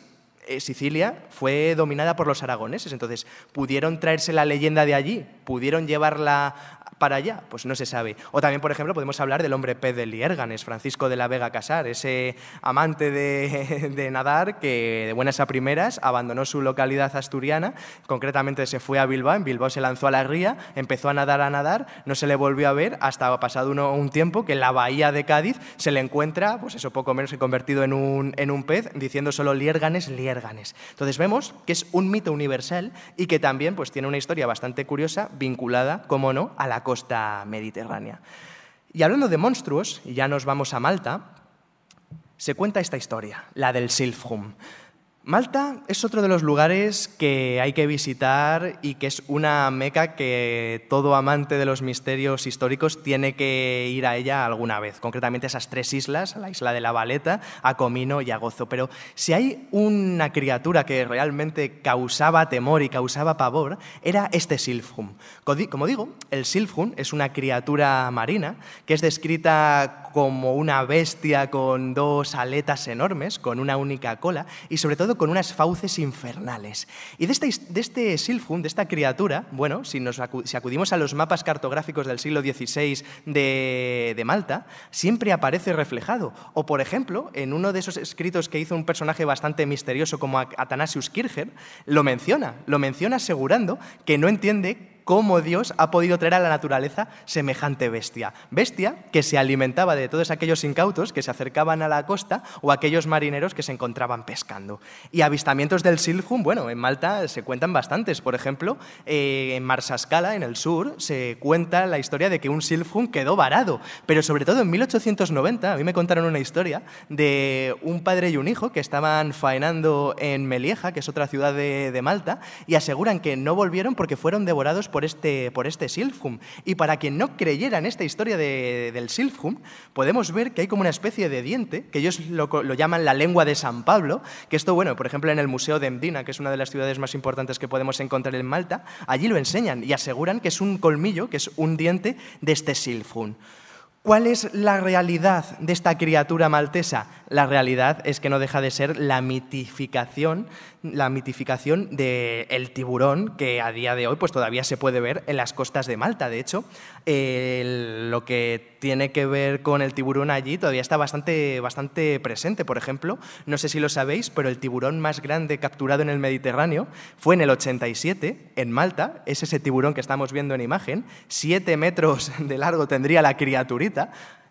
Sicilia fue dominada por los aragoneses, entonces pudieron traerse la leyenda de allí, pudieron llevarla para allá? Pues no se sabe. O también, por ejemplo, podemos hablar del hombre pez de Liérganes, Francisco de la Vega Casar, ese amante de, de nadar que de buenas a primeras abandonó su localidad asturiana, concretamente se fue a Bilbao, en Bilbao se lanzó a la ría, empezó a nadar, a nadar, no se le volvió a ver hasta pasado uno, un tiempo que en la bahía de Cádiz se le encuentra, pues eso, poco menos que convertido en un, en un pez, diciendo solo Liérganes, Liérganes. Entonces vemos que es un mito universal y que también pues, tiene una historia bastante curiosa vinculada, como no, a la costa mediterránea. Y hablando de monstruos, y ya nos vamos a Malta, se cuenta esta historia, la del Silfrum. Malta es otro de los lugares que hay que visitar y que es una meca que todo amante de los misterios históricos tiene que ir a ella alguna vez, concretamente esas tres islas, la isla de La Valeta, a Comino y a Gozo. Pero si hay una criatura que realmente causaba temor y causaba pavor, era este Silfrum. Como digo, el Silfrum es una criatura marina que es descrita como una bestia con dos aletas enormes, con una única cola y sobre todo con unas fauces infernales. Y de este, de este Silfrum, de esta criatura, bueno, si, nos acu si acudimos a los mapas cartográficos del siglo dieciséis de, de Malta, siempre aparece reflejado. O, por ejemplo, en uno de esos escritos que hizo un personaje bastante misterioso como Athanasius Kircher, lo menciona, lo menciona asegurando que no entiende cómo Dios ha podido traer a la naturaleza semejante bestia. Bestia que se alimentaba de todos aquellos incautos que se acercaban a la costa o aquellos marineros que se encontraban pescando. Y avistamientos del Silfrum, bueno, en Malta se cuentan bastantes. Por ejemplo, eh, en Marsascala, en el sur, se cuenta la historia de que un Silfrum quedó varado. Pero sobre todo en mil ochocientos noventa, a mí me contaron una historia de un padre y un hijo que estaban faenando en Melieja, que es otra ciudad de, de Malta, y aseguran que no volvieron porque fueron devorados por Por este, por este Silfrum. Y para quien no creyera en esta historia de, del Silfrum, podemos ver que hay como una especie de diente, que ellos lo, lo llaman la lengua de San Pablo, que esto, bueno, por ejemplo, en el Museo de Mdina, que es una de las ciudades más importantes que podemos encontrar en Malta, allí lo enseñan y aseguran que es un colmillo, que es un diente de este Silfrum. ¿Cuál es la realidad de esta criatura maltesa? La realidad es que no deja de ser la mitificación, la mitificación del tiburón que a día de hoy pues, todavía se puede ver en las costas de Malta. De hecho, eh, lo que tiene que ver con el tiburón allí todavía está bastante, bastante presente. Por ejemplo, no sé si lo sabéis, pero el tiburón más grande capturado en el Mediterráneo fue en el ochenta y siete, en Malta. Es ese tiburón que estamos viendo en imagen. Siete metros de largo tendría la criaturita.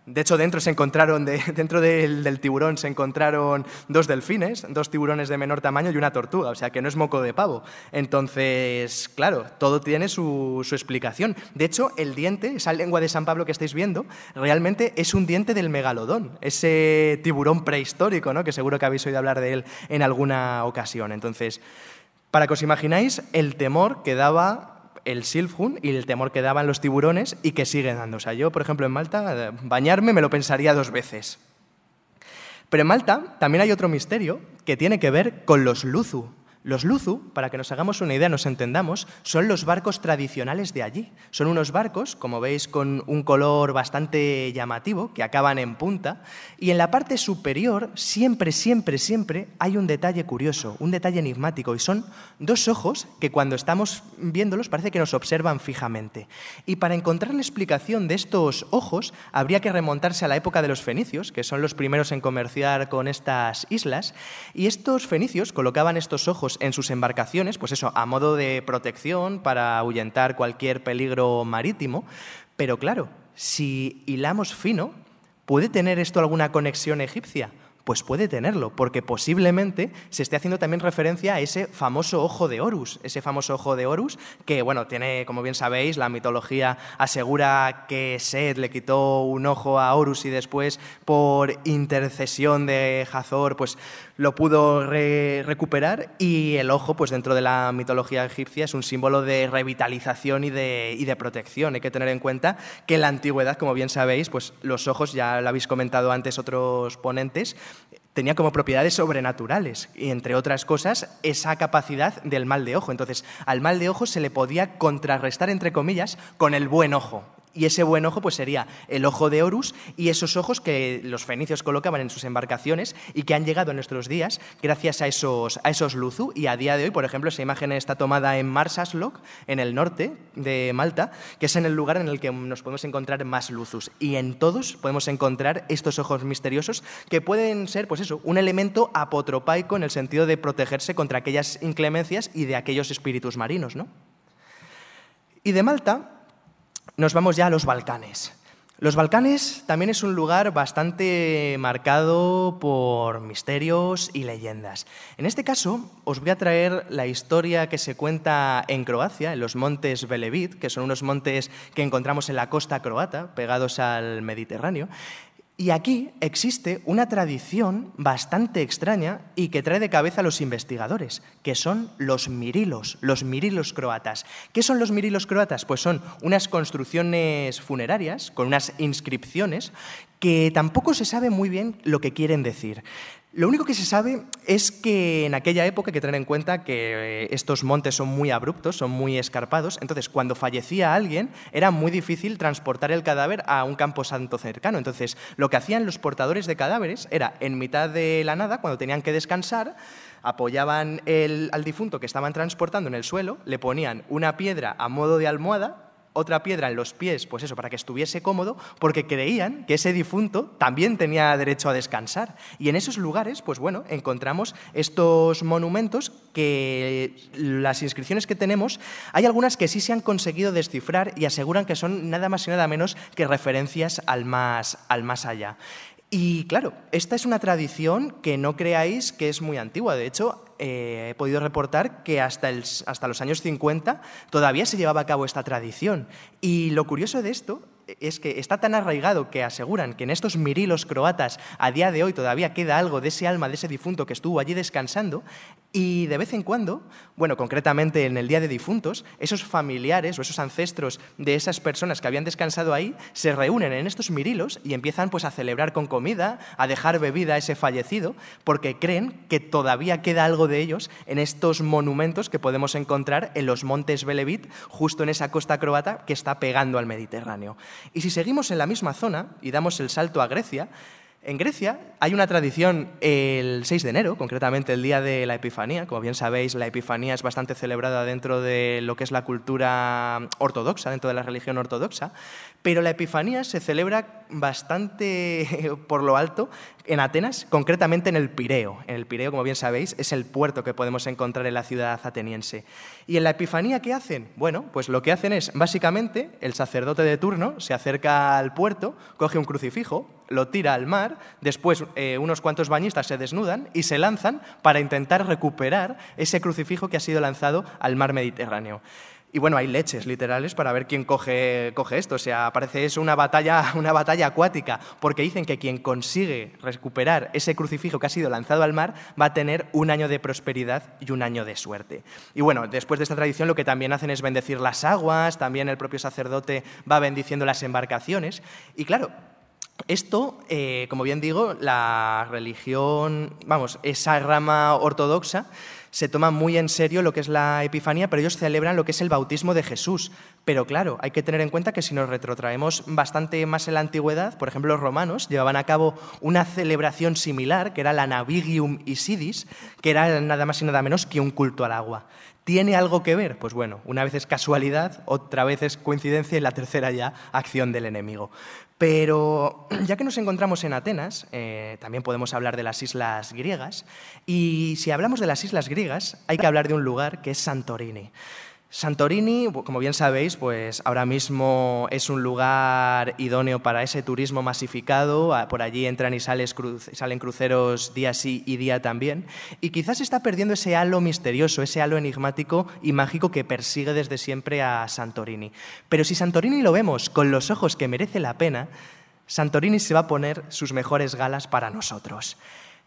De hecho, dentro, se encontraron de, dentro del, del tiburón se encontraron dos delfines, dos tiburones de menor tamaño y una tortuga, o sea que no es moco de pavo. Entonces, claro, todo tiene su, su explicación. De hecho, el diente, esa lengua de San Pablo que estáis viendo, realmente es un diente del megalodón, ese tiburón prehistórico, ¿no? Que seguro que habéis oído hablar de él en alguna ocasión. Entonces, para que os imagináis el temor que daba el Silfrum y el temor que daban los tiburones y que siguen dando. O sea, yo, por ejemplo, en Malta, bañarme me lo pensaría dos veces. Pero en Malta también hay otro misterio que tiene que ver con los luzu. Los luzu, para que nos hagamos una idea, nos entendamos, son los barcos tradicionales de allí. Son unos barcos, como veis, con un color bastante llamativo, que acaban en punta, y en la parte superior siempre, siempre, siempre hay un detalle curioso, un detalle enigmático, y son dos ojos que cuando estamos viéndolos parece que nos observan fijamente. Y para encontrar la explicación de estos ojos habría que remontarse a la época de los fenicios, que son los primeros en comerciar con estas islas, y estos fenicios colocaban estos ojos en sus embarcaciones, pues eso, a modo de protección para ahuyentar cualquier peligro marítimo. Pero claro, si hilamos fino, ¿puede tener esto alguna conexión egipcia? Pues puede tenerlo, porque posiblemente se esté haciendo también referencia a ese famoso ojo de Horus, ese famoso ojo de Horus que, bueno, tiene, como bien sabéis, la mitología asegura que Set le quitó un ojo a Horus y después, por intercesión de Hathor, pues lo pudo re recuperar y el ojo, pues dentro de la mitología egipcia, es un símbolo de revitalización y de, y de protección. Hay que tener en cuenta que en la antigüedad, como bien sabéis, pues los ojos, ya lo habéis comentado antes otros ponentes, tenía como propiedades sobrenaturales y, entre otras cosas, esa capacidad del mal de ojo. Entonces, al mal de ojo se le podía contrarrestar, entre comillas, con el buen ojo. Y ese buen ojo pues, sería el ojo de Horus y esos ojos que los fenicios colocaban en sus embarcaciones y que han llegado en nuestros días gracias a esos, a esos luzu. Y a día de hoy, por ejemplo, esa imagen está tomada en Marsasloch, en el norte de Malta, que es en el lugar en el que nos podemos encontrar más luzus. Y en todos podemos encontrar estos ojos misteriosos que pueden ser pues eso, un elemento apotropaico en el sentido de protegerse contra aquellas inclemencias y de aquellos espíritus marinos, ¿no? Y de Malta nos vamos ya a los Balcanes. Los Balcanes también es un lugar bastante marcado por misterios y leyendas. En este caso, os voy a traer la historia que se cuenta en Croacia, en los montes Velebit, que son unos montes que encontramos en la costa croata, pegados al Mediterráneo. Y aquí existe una tradición bastante extraña y que trae de cabeza a los investigadores, que son los mirilos, los mirilos croatas. ¿Qué son los mirilos croatas? Pues son unas construcciones funerarias con unas inscripciones que tampoco se sabe muy bien lo que quieren decir. Lo único que se sabe es que en aquella época hay que tener en cuenta que estos montes son muy abruptos, son muy escarpados, entonces cuando fallecía alguien era muy difícil transportar el cadáver a un camposanto cercano. Entonces lo que hacían los portadores de cadáveres era en mitad de la nada, cuando tenían que descansar, apoyaban el, al difunto que estaban transportando en el suelo, le ponían una piedra a modo de almohada, otra piedra en los pies, pues eso, para que estuviese cómodo, porque creían que ese difunto también tenía derecho a descansar. Y en esos lugares, pues bueno, encontramos estos monumentos que las inscripciones que tenemos, hay algunas que sí se han conseguido descifrar y aseguran que son nada más y nada menos que referencias al más, al más allá. Y claro, esta es una tradición que no creáis que es muy antigua, de hecho, Eh, he podido reportar que hasta, el, hasta los años cincuenta todavía se llevaba a cabo esta tradición. Y lo curioso de esto es que está tan arraigado que aseguran que en estos mirilos croatas a día de hoy todavía queda algo de ese alma, de ese difunto que estuvo allí descansando, y de vez en cuando, bueno, concretamente en el Día de Difuntos, esos familiares o esos ancestros de esas personas que habían descansado ahí se reúnen en estos mirilos y empiezan pues a celebrar con comida, a dejar bebida a ese fallecido, porque creen que todavía queda algo de ellos en estos monumentos que podemos encontrar en los montes Velebit, justo en esa costa croata que está pegando al Mediterráneo. Y si seguimos en la misma zona y damos el salto a Grecia, en Grecia hay una tradición el seis de enero, concretamente el día de la Epifanía. Como bien sabéis, la Epifanía es bastante celebrada dentro de lo que es la cultura ortodoxa, dentro de la religión ortodoxa, pero la Epifanía se celebra bastante por lo alto en Atenas, concretamente en el Pireo. En el Pireo, como bien sabéis, es el puerto que podemos encontrar en la ciudad ateniense. ¿Y en la Epifanía qué hacen? Bueno, pues lo que hacen es, básicamente, el sacerdote de turno se acerca al puerto, coge un crucifijo, lo tira al mar, después eh, unos cuantos bañistas se desnudan y se lanzan para intentar recuperar ese crucifijo que ha sido lanzado al mar Mediterráneo. Y bueno, hay leches literales para ver quién coge, coge esto, o sea, parece eso una batalla, una batalla acuática, porque dicen que quien consigue recuperar ese crucifijo que ha sido lanzado al mar va a tener un año de prosperidad y un año de suerte. Y bueno, después de esta tradición lo que también hacen es bendecir las aguas, también el propio sacerdote va bendiciendo las embarcaciones, y claro, esto, eh, como bien digo, la religión, vamos, esa rama ortodoxa se toma muy en serio lo que es la Epifanía, pero ellos celebran lo que es el bautismo de Jesús. Pero claro, hay que tener en cuenta que si nos retrotraemos bastante más en la antigüedad, por ejemplo, los romanos llevaban a cabo una celebración similar, que era la Navigium Isidis, que era nada más y nada menos que un culto al agua. ¿Tiene algo que ver? Pues bueno, una vez es casualidad, otra vez es coincidencia y la tercera ya acción del enemigo. Pero ya que nos encontramos en Atenas, eh, también podemos hablar de las islas griegas. Y si hablamos de las islas griegas, hay que hablar de un lugar que es Santorini. Santorini, como bien sabéis, pues ahora mismo es un lugar idóneo para ese turismo masificado. Por allí entran y salen cruceros día sí y día también. Y quizás está perdiendo ese halo misterioso, ese halo enigmático y mágico que persigue desde siempre a Santorini. Pero si Santorini lo vemos con los ojos que merece la pena, Santorini se va a poner sus mejores galas para nosotros.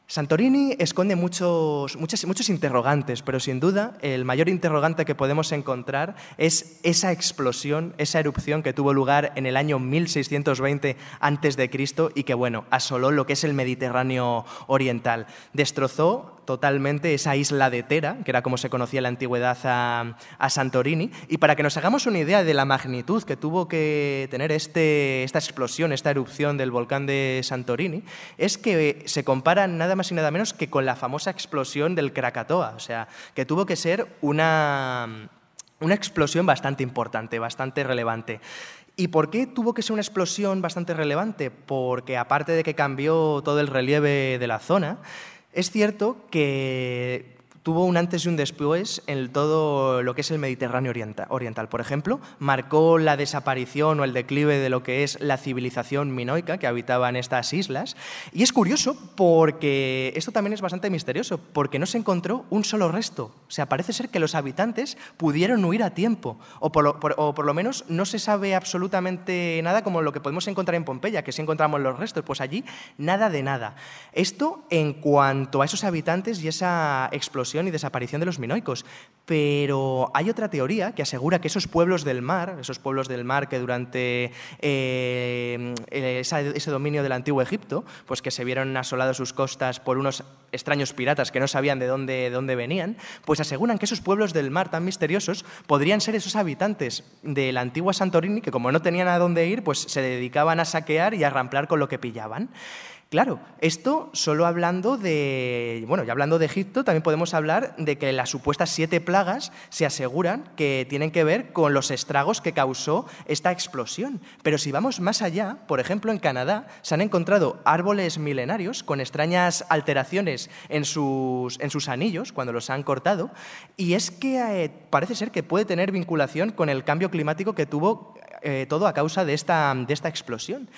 Santorini esconde muchos, muchos, muchos interrogantes, pero sin duda el mayor interrogante que podemos encontrar es esa explosión, esa erupción que tuvo lugar en el año mil seiscientos veinte antes de Cristo y que, bueno, asoló lo que es el Mediterráneo oriental. Destrozó totalmente esa isla de Tera, que era como se conocía en la antigüedad a, a Santorini, y para que nos hagamos una idea de la magnitud que tuvo que tener este, esta explosión, esta erupción del volcán de Santorini, es que se compara nada más y nada menos que con la famosa explosión del Krakatoa, o sea, que tuvo que ser una, una explosión bastante importante, bastante relevante. ¿Y por qué tuvo que ser una explosión bastante relevante? Porque aparte de que cambió todo el relieve de la zona, es cierto que tuvo un antes y un después en todo lo que es el Mediterráneo oriental. Por ejemplo, marcó la desaparición o el declive de lo que es la civilización minoica que habitaba en estas islas. Y es curioso porque esto también es bastante misterioso, porque no se encontró un solo resto. O sea, parece ser que los habitantes pudieron huir a tiempo, o por lo, por, o por lo menos no se sabe absolutamente nada, como lo que podemos encontrar en Pompeya, que sí encontramos los restos, pues allí nada de nada. Esto en cuanto a esos habitantes y esa explosión y desaparición de los minoicos, pero hay otra teoría que asegura que esos pueblos del mar, esos pueblos del mar que durante eh, esa, ese dominio del antiguo Egipto, pues que se vieron asolados sus costas por unos extraños piratas que no sabían de dónde, de dónde venían, pues aseguran que esos pueblos del mar tan misteriosos podrían ser esos habitantes de la antigua Santorini que, como no tenían a dónde ir, pues se dedicaban a saquear y a ramplar con lo que pillaban. Claro, esto solo hablando de, bueno, ya hablando de Egipto, también podemos hablar de que las supuestas siete plagas se aseguran que tienen que ver con los estragos que causó esta explosión. Pero si vamos más allá, por ejemplo, en Canadá se han encontrado árboles milenarios con extrañas alteraciones en sus, en sus anillos cuando los han cortado, y es que eh, parece ser que puede tener vinculación con el cambio climático que tuvo eh, todo a causa de esta, de esta explosión.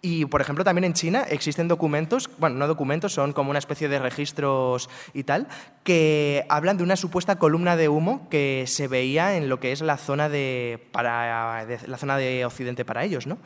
Y, por ejemplo, también en China existen documentos, bueno, no documentos, son como una especie de registros y tal, que hablan de una supuesta columna de humo que se veía en lo que es la zona de, para, de, la zona de Occidente para ellos, ¿no?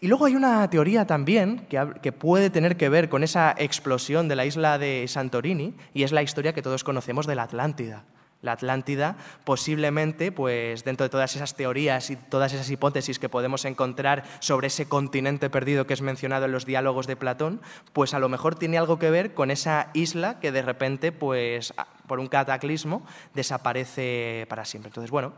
Y luego hay una teoría también que, que puede tener que ver con esa explosión de la isla de Santorini, y es la historia que todos conocemos de la Atlántida. La Atlántida, posiblemente, pues dentro de todas esas teorías y todas esas hipótesis que podemos encontrar sobre ese continente perdido que es mencionado en los diálogos de Platón, pues a lo mejor tiene algo que ver con esa isla que de repente, pues por un cataclismo, desaparece para siempre. Entonces, bueno,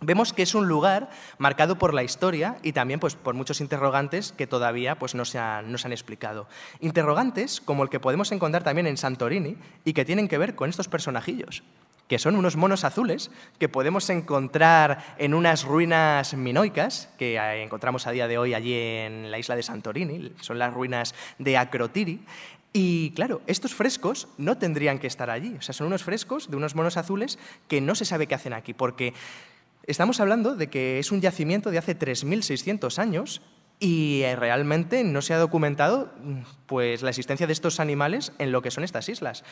vemos que es un lugar marcado por la historia y también pues, por muchos interrogantes que todavía pues, no se han, no se han explicado. Interrogantes como el que podemos encontrar también en Santorini y que tienen que ver con estos personajillos, que son unos monos azules que podemos encontrar en unas ruinas minoicas que encontramos a día de hoy allí en la isla de Santorini, son las ruinas de Akrotiri. Y claro, estos frescos no tendrían que estar allí, o sea, son unos frescos de unos monos azules que no se sabe qué hacen aquí, porque estamos hablando de que es un yacimiento de hace tres mil seiscientos años y realmente no se ha documentado pues, la existencia de estos animales en lo que son estas islas.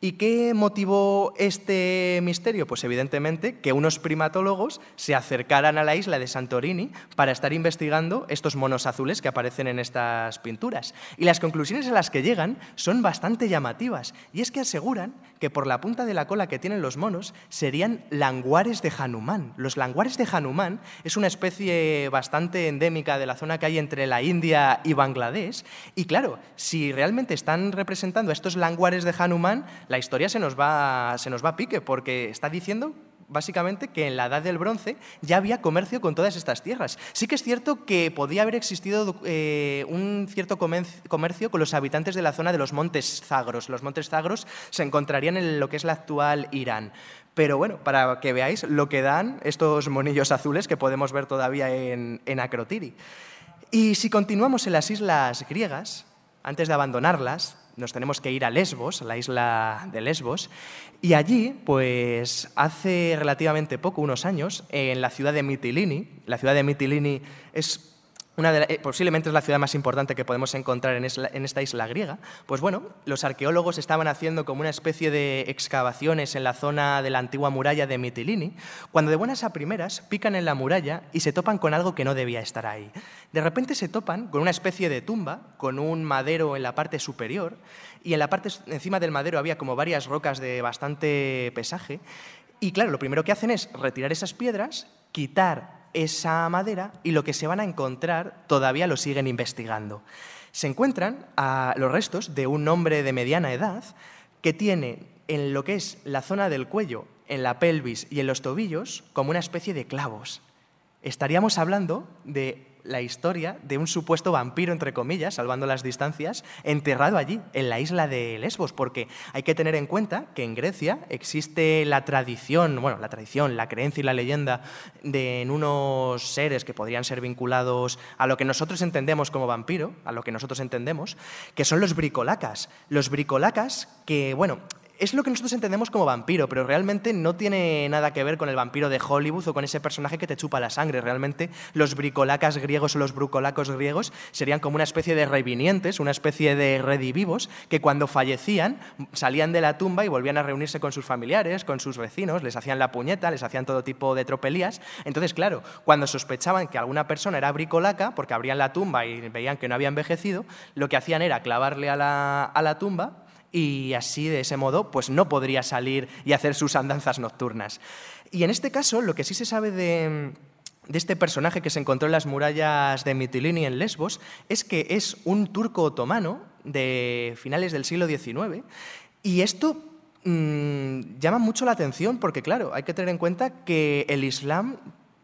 ¿Y qué motivó este misterio? Pues evidentemente que unos primatólogos se acercaran a la isla de Santorini para estar investigando estos monos azules que aparecen en estas pinturas. Y las conclusiones a las que llegan son bastante llamativas, y es que aseguran que por la punta de la cola que tienen los monos serían languares de Hanuman. Los languares de Hanuman es una especie bastante endémica de la zona que hay entre la India y Bangladesh, y claro, si realmente están representando a estos languares de Hanuman, la historia se nos va, se nos va a pique, porque está diciendo básicamente que en la Edad del Bronce ya había comercio con todas estas tierras. Sí que es cierto que podía haber existido eh, un cierto comercio con los habitantes de la zona de los Montes Zagros. Los Montes Zagros se encontrarían en lo que es la actual Irán. Pero bueno, para que veáis lo que dan estos monillos azules que podemos ver todavía en, en Akrotiri. Y si continuamos en las islas griegas, antes de abandonarlas, nos tenemos que ir a Lesbos, a la isla de Lesbos, y allí, pues hace relativamente poco, unos años, en la ciudad de Mitilini, la ciudad de Mitilini es una de la, eh, posiblemente es la ciudad más importante que podemos encontrar en, isla, en esta isla griega, pues bueno, los arqueólogos estaban haciendo como una especie de excavaciones en la zona de la antigua muralla de Mitilini, cuando de buenas a primeras pican en la muralla y se topan con algo que no debía estar ahí. De repente se topan con una especie de tumba, con un madero en la parte superior, y en la parte encima del madero había como varias rocas de bastante pesaje, y claro, lo primero que hacen es retirar esas piedras, quitar esa madera, y lo que se van a encontrar todavía lo siguen investigando. Se encuentran a los restos de un hombre de mediana edad que tiene en lo que es la zona del cuello, en la pelvis y en los tobillos, como una especie de clavos. Estaríamos hablando de la historia de un supuesto vampiro, entre comillas, salvando las distancias, enterrado allí, en la isla de Lesbos, porque hay que tener en cuenta que en Grecia existe la tradición, bueno, la tradición, la creencia y la leyenda de en unos seres que podrían ser vinculados a lo que nosotros entendemos como vampiro, a lo que nosotros entendemos, que son los bricolacas. Los bricolacas que, bueno, es lo que nosotros entendemos como vampiro, pero realmente no tiene nada que ver con el vampiro de Hollywood o con ese personaje que te chupa la sangre. Realmente los bricolacas griegos o los brucolacos griegos serían como una especie de revinientes, una especie de redivivos que cuando fallecían salían de la tumba y volvían a reunirse con sus familiares, con sus vecinos, les hacían la puñeta, les hacían todo tipo de tropelías. Entonces, claro, cuando sospechaban que alguna persona era bricolaca, porque abrían la tumba y veían que no había envejecido, lo que hacían era clavarle a la, a la tumba. Y así, de ese modo, pues no podría salir y hacer sus andanzas nocturnas. Y en este caso, lo que sí se sabe de, de este personaje que se encontró en las murallas de Mitilini, en Lesbos, es que es un turco otomano de finales del siglo diecinueve. Y esto mmm, llama mucho la atención porque, claro, hay que tener en cuenta que el Islam,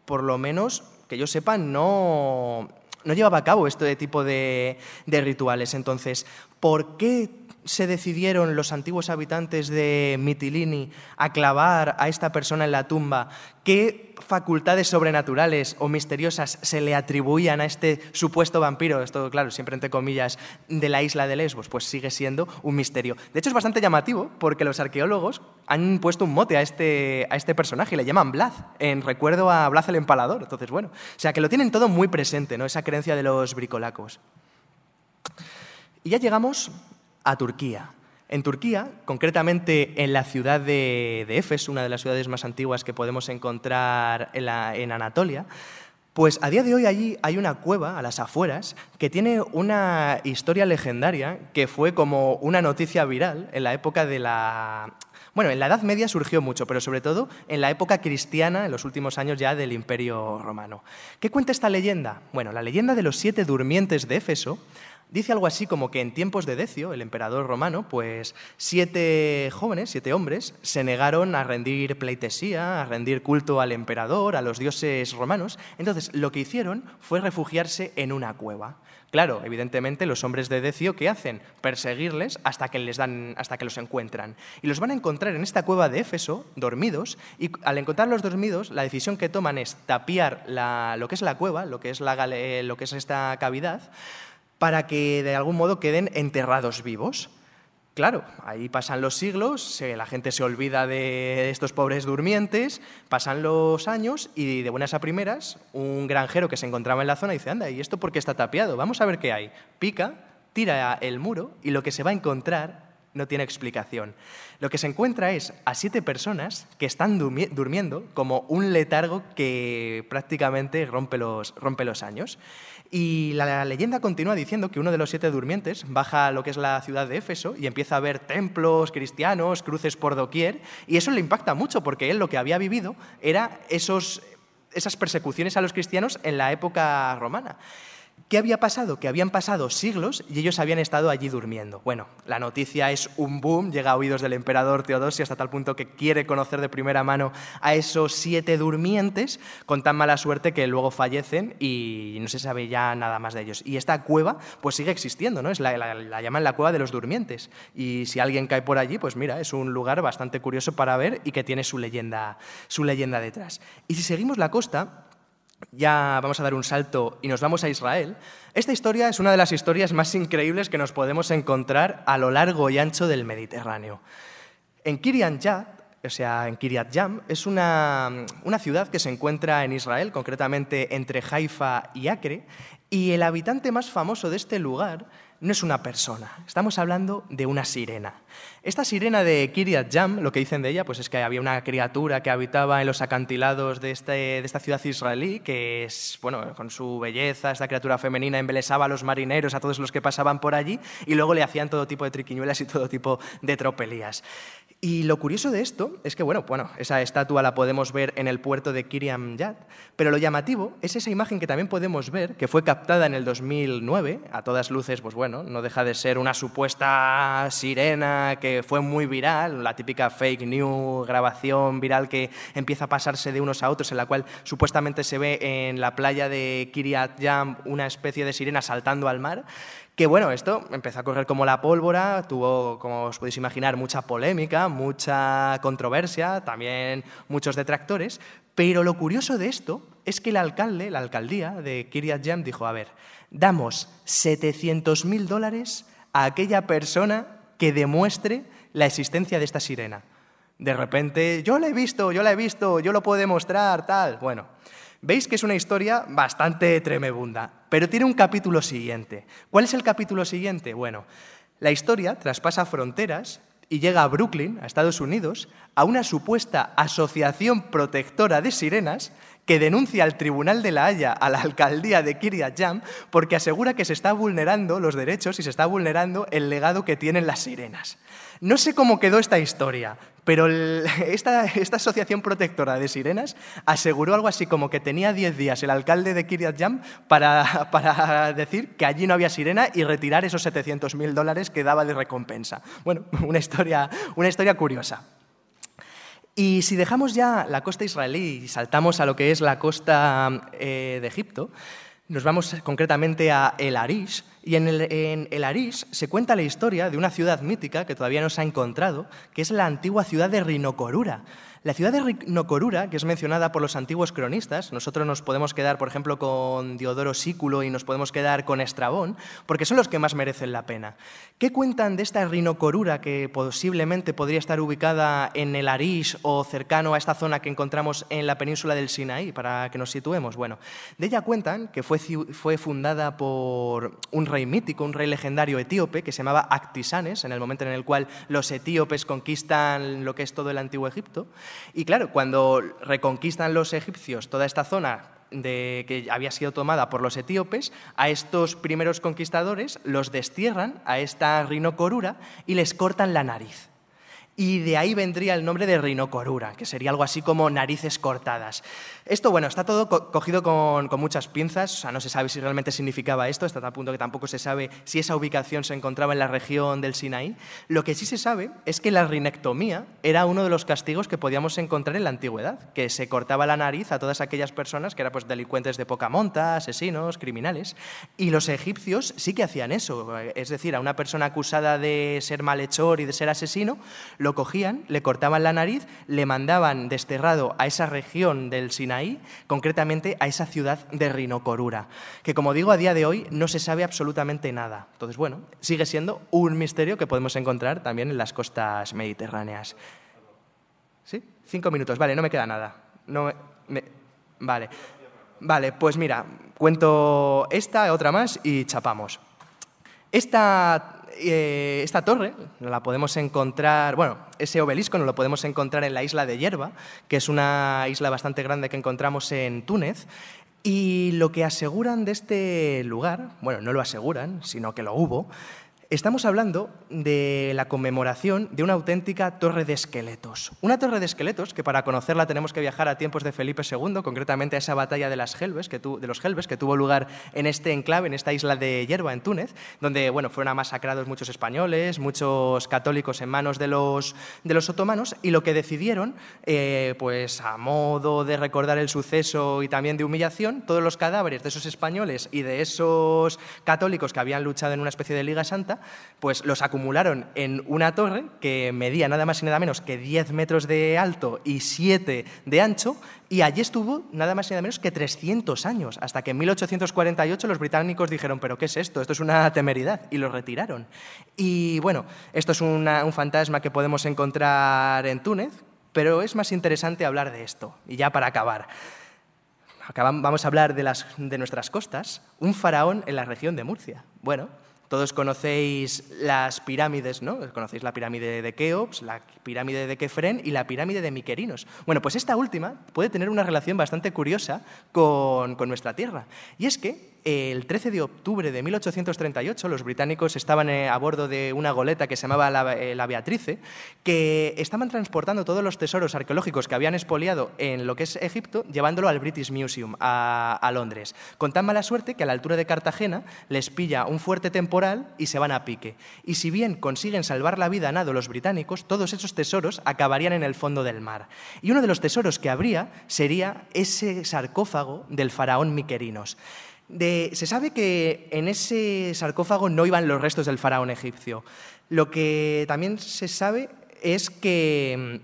por lo menos que yo sepa, no, no llevaba a cabo este tipo de, de rituales. Entonces, ¿por qué se decidieron los antiguos habitantes de Mitilini a clavar a esta persona en la tumba? ¿Qué facultades sobrenaturales o misteriosas se le atribuían a este supuesto vampiro? Esto, claro, siempre entre comillas, de la isla de Lesbos, pues sigue siendo un misterio. De hecho, es bastante llamativo porque los arqueólogos han puesto un mote a este, a este personaje y le llaman Blaz, en recuerdo a Blaz el Empalador. Entonces, bueno, o sea que lo tienen todo muy presente, ¿no? Esa creencia de los bricolacos. Y ya llegamos a Turquía. En Turquía, concretamente en la ciudad de, de Éfeso, una de las ciudades más antiguas que podemos encontrar en, la, en Anatolia, pues a día de hoy allí hay una cueva a las afueras que tiene una historia legendaria que fue como una noticia viral en la época de la... Bueno, en la Edad Media surgió mucho, pero sobre todo en la época cristiana, en los últimos años ya del Imperio Romano. ¿Qué cuenta esta leyenda? Bueno, la leyenda de los siete durmientes de Éfeso dice algo así como que en tiempos de Decio, el emperador romano, pues siete jóvenes, siete hombres, se negaron a rendir pleitesía, a rendir culto al emperador, a los dioses romanos. Entonces, lo que hicieron fue refugiarse en una cueva. Claro, evidentemente, los hombres de Decio, ¿qué hacen? Perseguirles hasta que, les dan, hasta que los encuentran. Y los van a encontrar en esta cueva de Éfeso, dormidos, y al encontrarlos dormidos, la decisión que toman es tapiar la, lo que es la cueva, lo que es, la, eh, lo que es esta cavidad, para que de algún modo queden enterrados vivos. Claro, ahí pasan los siglos, la gente se olvida de estos pobres durmientes, pasan los años y de buenas a primeras un granjero que se encontraba en la zona dice, anda, ¿y esto por qué está tapiado? Vamos a ver qué hay. Pica, tira el muro y lo que se va a encontrar no tiene explicación. Lo que se encuentra es a siete personas que están durmi- durmiendo como un letargo que prácticamente rompe los, rompe los años. Y la leyenda continúa diciendo que uno de los siete durmientes baja a lo que es la ciudad de Éfeso y empieza a ver templos cristianos, cruces por doquier, y eso le impacta mucho porque él lo que había vivido era esos, esas persecuciones a los cristianos en la época romana. ¿Qué había pasado? Que habían pasado siglos y ellos habían estado allí durmiendo. Bueno, la noticia es un boom, llega a oídos del emperador Teodosio hasta tal punto que quiere conocer de primera mano a esos siete durmientes con tan mala suerte que luego fallecen y no se sabe ya nada más de ellos. Y esta cueva pues sigue existiendo, ¿no? Es la, la, la llaman la cueva de los durmientes. Y si alguien cae por allí, pues mira, es un lugar bastante curioso para ver y que tiene su leyenda, su leyenda detrás. Y si seguimos la costa, ya vamos a dar un salto y nos vamos a Israel. Esta historia es una de las historias más increíbles que nos podemos encontrar a lo largo y ancho del Mediterráneo. En Kiryat Yam, o sea, en Kiryat Yam, es una, una ciudad que se encuentra en Israel, concretamente entre Haifa y Acre, y el habitante más famoso de este lugar no es una persona, estamos hablando de una sirena. Esta sirena de Kiryat Yam, lo que dicen de ella, pues es que había una criatura que habitaba en los acantilados de, este, de esta ciudad israelí, que es, bueno, con su belleza, esta criatura femenina embelesaba a los marineros, a todos los que pasaban por allí, y luego le hacían todo tipo de triquiñuelas y todo tipo de tropelías. Y lo curioso de esto es que, bueno, bueno, esa estatua la podemos ver en el puerto de Kiryam Yat, pero lo llamativo es esa imagen que también podemos ver, que fue captada en el dos mil nueve, a todas luces, pues bueno, no deja de ser una supuesta sirena que fue muy viral, la típica fake news, grabación viral que empieza a pasarse de unos a otros, en la cual supuestamente se ve en la playa de Kiryat Yam una especie de sirena saltando al mar. Que bueno, esto empezó a correr como la pólvora, tuvo, como os podéis imaginar, mucha polémica, mucha controversia, también muchos detractores, pero lo curioso de esto es que el alcalde, la alcaldía de Kiryat Yam dijo, a ver, damos setecientos mil dólares a aquella persona que demuestre la existencia de esta sirena. De repente, yo la he visto, yo la he visto, yo lo puedo demostrar, tal, bueno. Veis que es una historia bastante tremebunda, pero tiene un capítulo siguiente. ¿Cuál es el capítulo siguiente? Bueno, la historia traspasa fronteras y llega a Brooklyn, a Estados Unidos, a una supuesta asociación protectora de sirenas que denuncia al Tribunal de la Haya a la alcaldía de Kiryat Yam porque asegura que se está vulnerando los derechos y se está vulnerando el legado que tienen las sirenas. No sé cómo quedó esta historia, pero el, esta, esta asociación protectora de sirenas aseguró algo así como que tenía diez días el alcalde de Kiryat Yam para, para decir que allí no había sirena y retirar esos setecientos mil dólares que daba de recompensa. Bueno, una historia, una historia curiosa. Y si dejamos ya la costa israelí y saltamos a lo que es la costa eh, de Egipto, nos vamos concretamente a El Arish, y en el, en el Arish se cuenta la historia de una ciudad mítica que todavía no se ha encontrado, que es la antigua ciudad de Rinocorura. La ciudad de Rinocorura, que es mencionada por los antiguos cronistas, nosotros nos podemos quedar, por ejemplo, con Diodoro Sículo y nos podemos quedar con Estrabón, porque son los que más merecen la pena. ¿Qué cuentan de esta Rinocorura que posiblemente podría estar ubicada en el Arish o cercano a esta zona que encontramos en la península del Sinaí, para que nos situemos? Bueno, de ella cuentan que fue, fue fundada por un rey mítico, un rey legendario etíope que se llamaba Actisanes, en el momento en el cual los etíopes conquistan lo que es todo el antiguo Egipto. Y claro, cuando reconquistan los egipcios toda esta zona de, que había sido tomada por los etíopes, a estos primeros conquistadores los destierran a esta Rinocorura y les cortan la nariz. Y de ahí vendría el nombre de Rinocorura, que sería algo así como narices cortadas. Esto, bueno, está todo co cogido con, con muchas pinzas, o sea, no se sabe si realmente significaba esto, hasta tal punto que tampoco se sabe si esa ubicación se encontraba en la región del Sinaí. Lo que sí se sabe es que la rinectomía era uno de los castigos que podíamos encontrar en la antigüedad, que se cortaba la nariz a todas aquellas personas que eran pues, delincuentes de poca monta, asesinos, criminales, y los egipcios sí que hacían eso, es decir, a una persona acusada de ser malhechor y de ser asesino, lo cogían, le cortaban la nariz, le mandaban desterrado a esa región del Sinaí, concretamente a esa ciudad de Rinocorura, que como digo, a día de hoy no se sabe absolutamente nada. Entonces, bueno, sigue siendo un misterio que podemos encontrar también en las costas mediterráneas. ¿Sí? Cinco minutos, vale, no me queda nada. No me, me, vale. Vale, pues mira, cuento esta, otra más y chapamos. Esta... Esta torre la podemos encontrar, bueno, ese obelisco no lo podemos encontrar en la isla de Yerba, que es una isla bastante grande que encontramos en Túnez. Y lo que aseguran de este lugar, bueno, no lo aseguran, sino que lo hubo, estamos hablando de la conmemoración de una auténtica torre de esqueletos. Una torre de esqueletos que para conocerla tenemos que viajar a tiempos de Felipe segundo, concretamente a esa batalla de, las Helves, que tu, de los Helves que tuvo lugar en este enclave, en esta isla de Yerba, en Túnez, donde bueno, fueron masacrados muchos españoles, muchos católicos en manos de los, de los otomanos, y lo que decidieron, eh, pues a modo de recordar el suceso y también de humillación, todos los cadáveres de esos españoles y de esos católicos que habían luchado en una especie de Liga Santa, pues los acumularon en una torre que medía nada más y nada menos que diez metros de alto y siete de ancho, y allí estuvo nada más y nada menos que trescientos años, hasta que en mil ochocientos cuarenta y ocho los británicos dijeron, pero ¿qué es esto? Esto es una temeridad, y lo retiraron. Y bueno, esto es una, un fantasma que podemos encontrar en Túnez, pero es más interesante hablar de esto, y ya para acabar. Vamos a hablar de, las, de nuestras costas, un faraón en la región de Murcia. Bueno, todos conocéis las pirámides, ¿no? Conocéis la pirámide de Keops, la pirámide de Kefren y la pirámide de Miquerinos. Bueno, pues esta última puede tener una relación bastante curiosa con, con nuestra tierra. Y es que El trece de octubre de mil ochocientos treinta y ocho los británicos estaban a bordo de una goleta que se llamaba la, la Beatrice, que estaban transportando todos los tesoros arqueológicos que habían expoliado en lo que es Egipto, llevándolo al British Museum, a, a Londres, con tan mala suerte que a la altura de Cartagena les pilla un fuerte temporal y se van a pique. Y si bien consiguen salvar la vida a nado los británicos, todos esos tesoros acabarían en el fondo del mar. Y uno de los tesoros que habría sería ese sarcófago del faraón Miquerinos. De, se sabe que en ese sarcófago no iban los restos del faraón egipcio. Lo que también se sabe es que,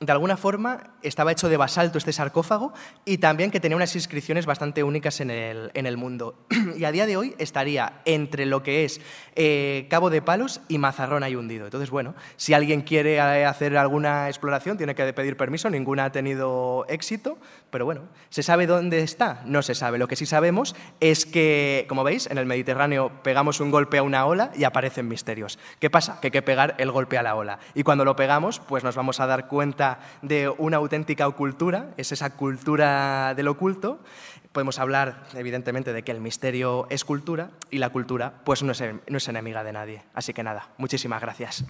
de alguna forma, estaba hecho de basalto este sarcófago y también que tenía unas inscripciones bastante únicas en el, en el mundo. Y a día de hoy estaría entre lo que es eh, Cabo de Palos y Mazarrón ahí hundido. Entonces, bueno, si alguien quiere hacer alguna exploración tiene que pedir permiso, ninguna ha tenido éxito, pero bueno, ¿se sabe dónde está? No se sabe. Lo que sí sabemos es que, como veis, en el Mediterráneo pegamos un golpe a una ola y aparecen misterios. ¿Qué pasa? Que hay que pegar el golpe a la ola. Y cuando lo pegamos, pues nos vamos a dar cuenta de una auténtica ocultura, es esa cultura del oculto. Podemos hablar, evidentemente, de que el misterio es cultura y la cultura pues no es, no es enemiga de nadie. Así que nada, muchísimas gracias.